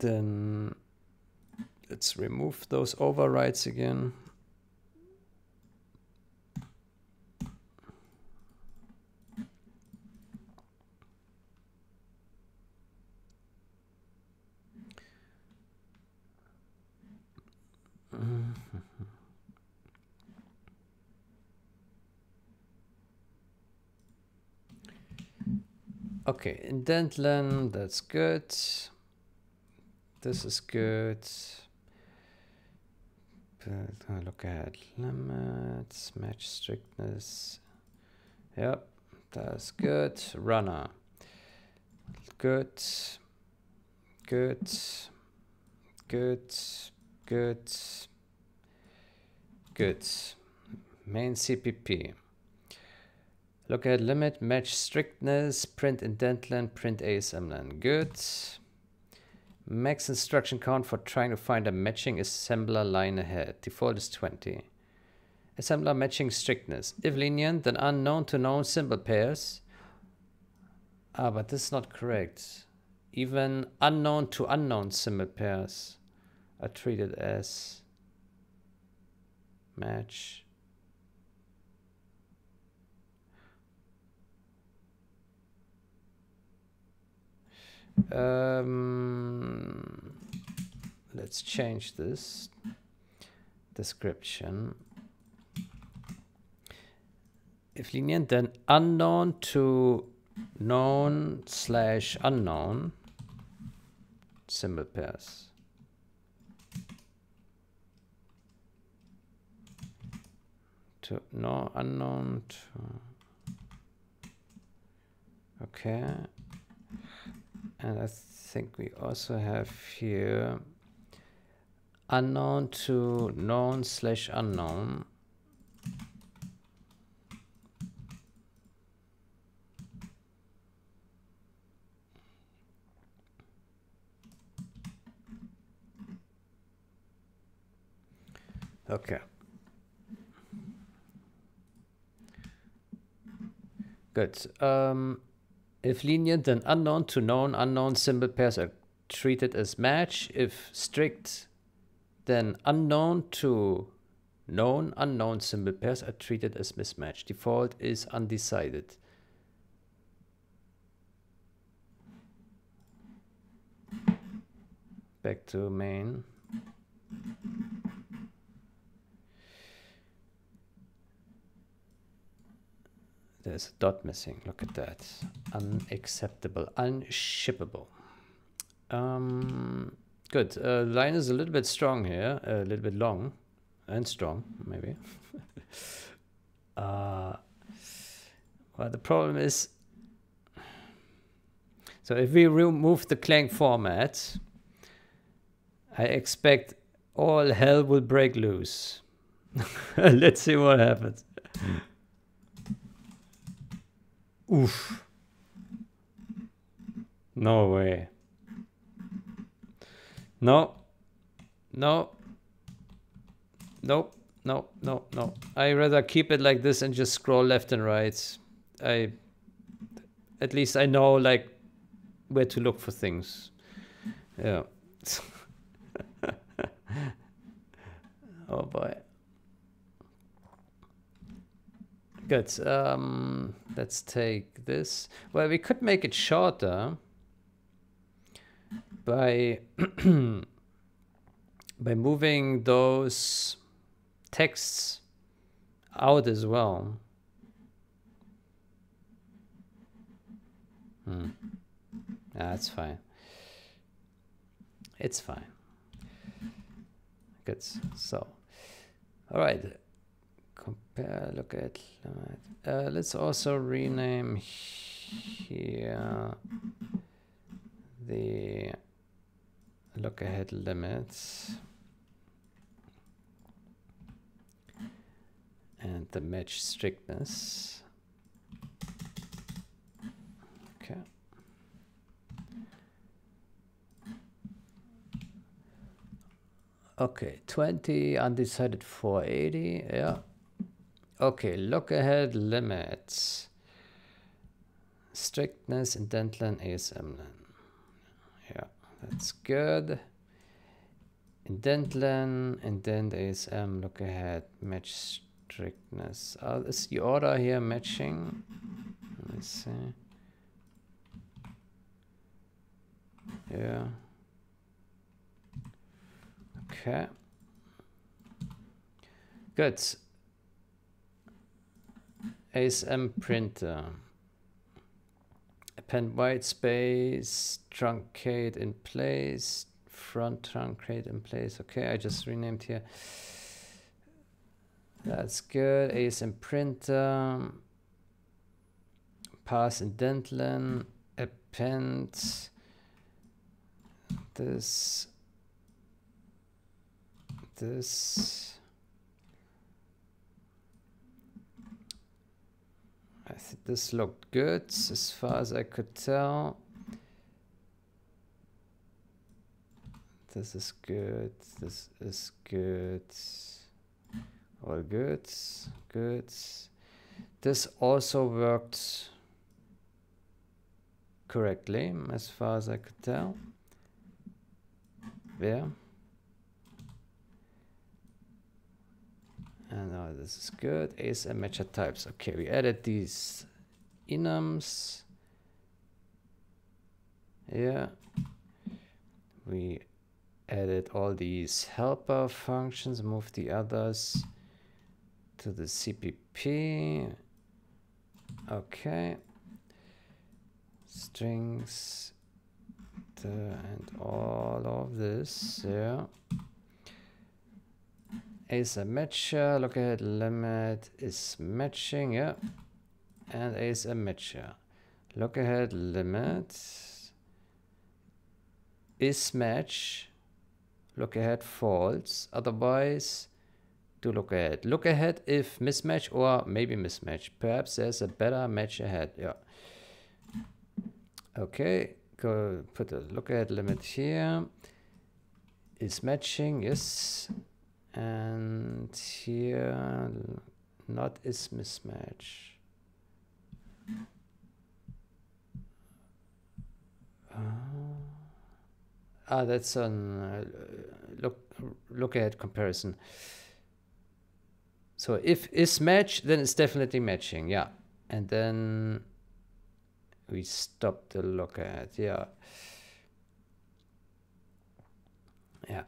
Then let's remove those overrides again. Okay, indent len, that's good. This is good. Look at limits, match strictness. Yep, that's good. Runner. Good. Good. Good. Good. Good. Main CPP. Look at limit, match strictness, print indent len, print ASM len. Good. Max instruction count for trying to find a matching assembler line ahead. Default is 20. Assembler matching strictness. If lenient, then unknown to known symbol pairs. Ah, but this is not correct. Even unknown to unknown symbol pairs are treated as match. Let's change this description. If lenient, then unknown to known / unknown symbol pairs. To no unknown to. Okay. And I think we also have here unknown to known / unknown. Okay. Good. If lenient, then unknown to known unknown symbol pairs are treated as match. If strict, then unknown to known unknown symbol pairs are treated as mismatch. Default is undecided. Back to main. There's a dot missing. Look at that. Unacceptable. Unshippable. Good. Line is a little bit strong here. A little bit long. And strong, maybe. Well, the problem is... So if we remove the Clang format, I expect all hell will break loose. Let's see what happens. Oof. No way. No. No. Nope. No. No. No. I rather keep it like this and just scroll left and right. At least I know like where to look for things. Yeah. Oh boy. Good. Let's take this. Well, we could make it shorter by by moving those texts out as well. That's fine. It's fine. Good. So, all right. Compare. Look at. Let's also rename here the look ahead limits and the match strictness. Okay. Okay, 20 undecided 480. Yeah. Okay, look ahead limits. Strictness indentland ASMland. Yeah, that's good. Indentland, indent ASM, look ahead, match strictness. Is the order here matching? Let me see. Yeah. Okay. Good. ASM printer. Append white space, truncate in place, front truncate in place. Okay, I just renamed here. That's good. ASM printer. Pass indentland. Append this. This. I think this looked good as far as I could tell. This is good. This is good. All good. Good. This also worked correctly as far as I could tell. There. And now this is good. ASM matcher types. Okay, we added these enums. Yeah. We added all these helper functions, move the others to the CPP. Okay. Strings and all of this. Yeah. ASM matcher, look ahead limit is matching, yeah. And ASM matcher, look ahead limit is match, look ahead false, otherwise do look ahead. Look ahead if mismatch or maybe mismatch. Perhaps there's a better match ahead, yeah. Okay, go put a look ahead limit here. Is matching, yes. And here not is mismatch. That's an look ahead comparison. So if is match, then it's definitely matching, yeah. And then we stop the look ahead, yeah. Yeah.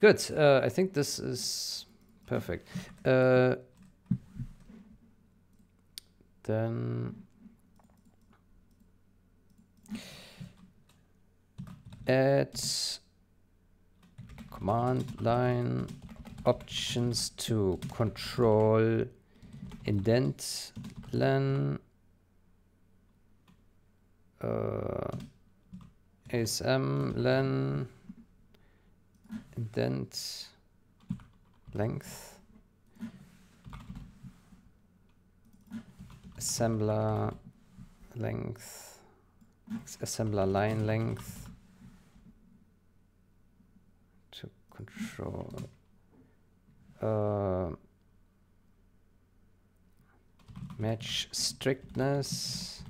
Good. I think this is perfect. Then add command line options to control indent len ASM len indent length assembler length assembler line length to control match strictness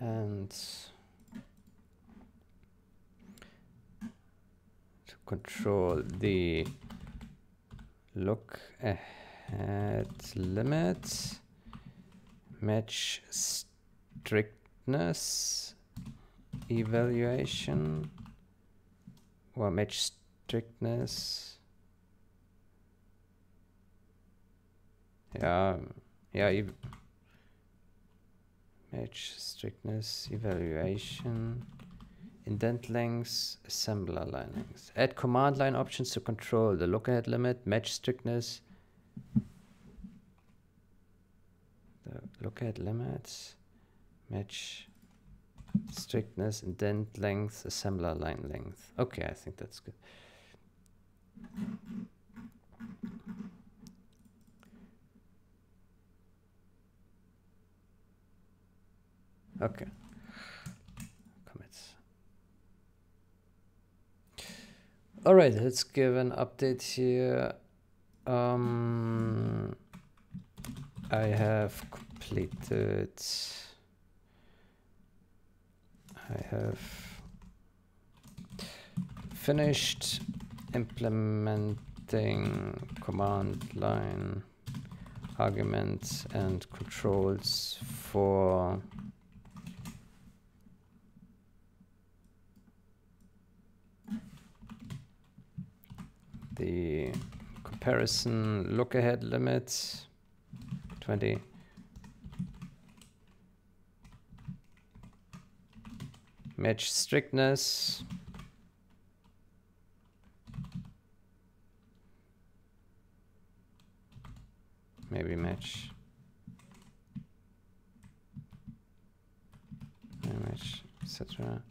and control the look ahead limit, match strictness evaluation, or match strictness Yeah, match strictness, evaluation, indent lengths, assembler line lengths. Add command line options to control the lookahead limit, match strictness, the lookahead limits, match strictness, indent length, assembler line length. Okay, I think that's good. Okay. Commits. All right, let's give an update here. I have completed. I have finished implementing command line arguments and controls for the comparison look-ahead limits, 20. Match strictness. Maybe match, etc.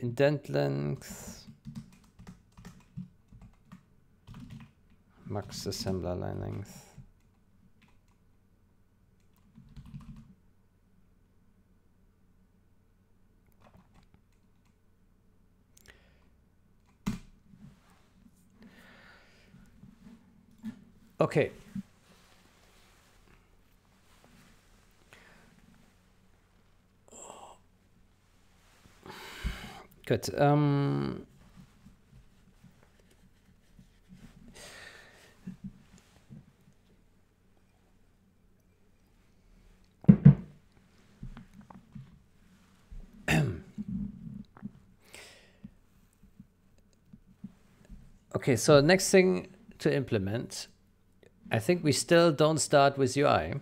Indent length. Max assembler line length. Okay. Good. Okay, so next thing to implement, I think we still don't start with UI.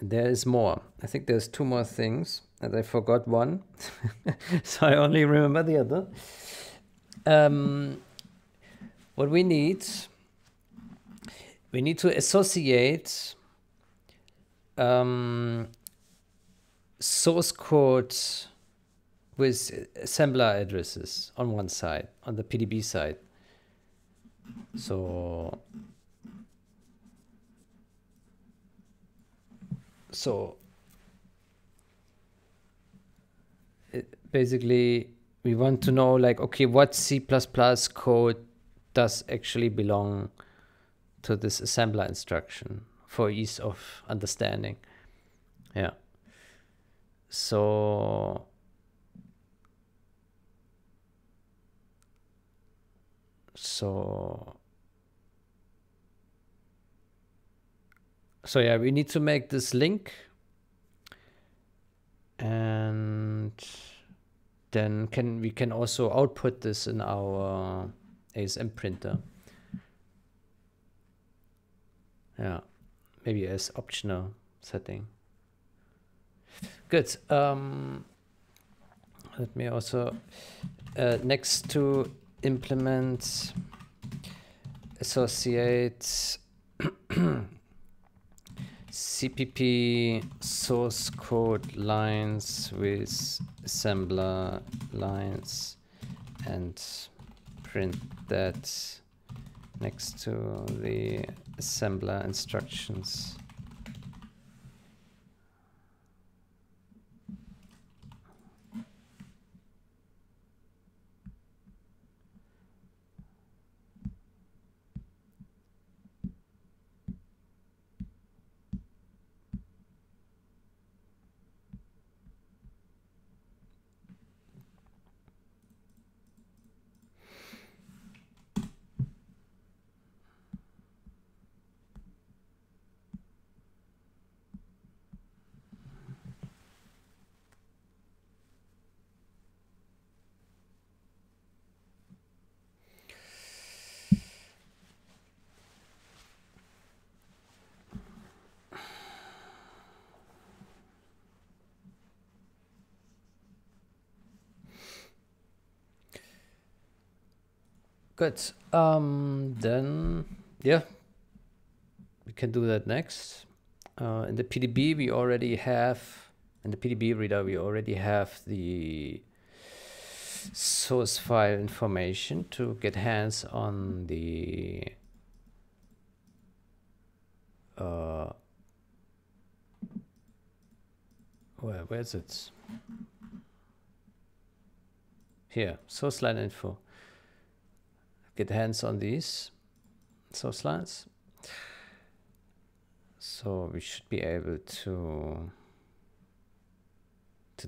There is more. I think there's two more things, and I forgot one, so I only remember the other. What we need to associate source code with assembler addresses on one side, on the PDB side. So basically we want to know, like, okay, what C++ code does actually belong to this assembler instruction for ease of understanding. Yeah. So yeah, we need to make this link and then we can also output this in our ASM printer. Yeah, maybe as optional setting. Good. Let me also next to implement associate CPP source code lines with assembler lines and print that next to the assembler instructions. Good. Then, yeah, we can do that next. In the PDB, we already have, in the PDB reader, we already have the source file information to get hands on the where is it? Here, source line info. Get hands on these source lines. So we should be able to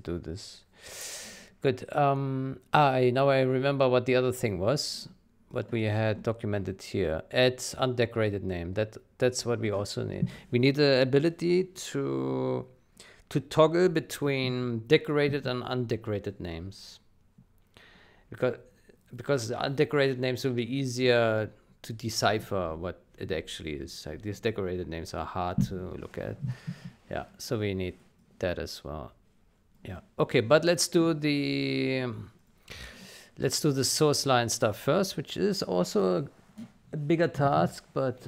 do this. Good. Now I remember what the other thing was, what we had documented here. Add undecorated name. That's what we also need. We need the ability to toggle between decorated and undecorated names. Because the undecorated names will be easier to decipher what it actually is. Like these decorated names are hard to look at. Yeah, so we need that as well. Yeah. Okay, but let's do the source line stuff first, which is also a bigger task, but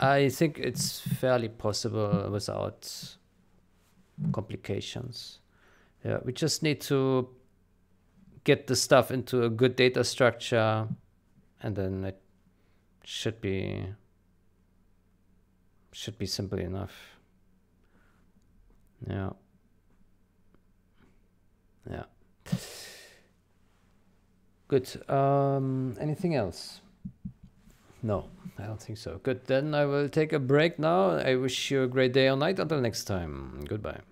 I think it's fairly possible without complications. Yeah, we just need to get the stuff into a good data structure, and then it should be simple enough. Yeah. Yeah. Good. Anything else? No, I don't think so. Good. Then I will take a break now. I wish you a great day or night. Until next time. Goodbye.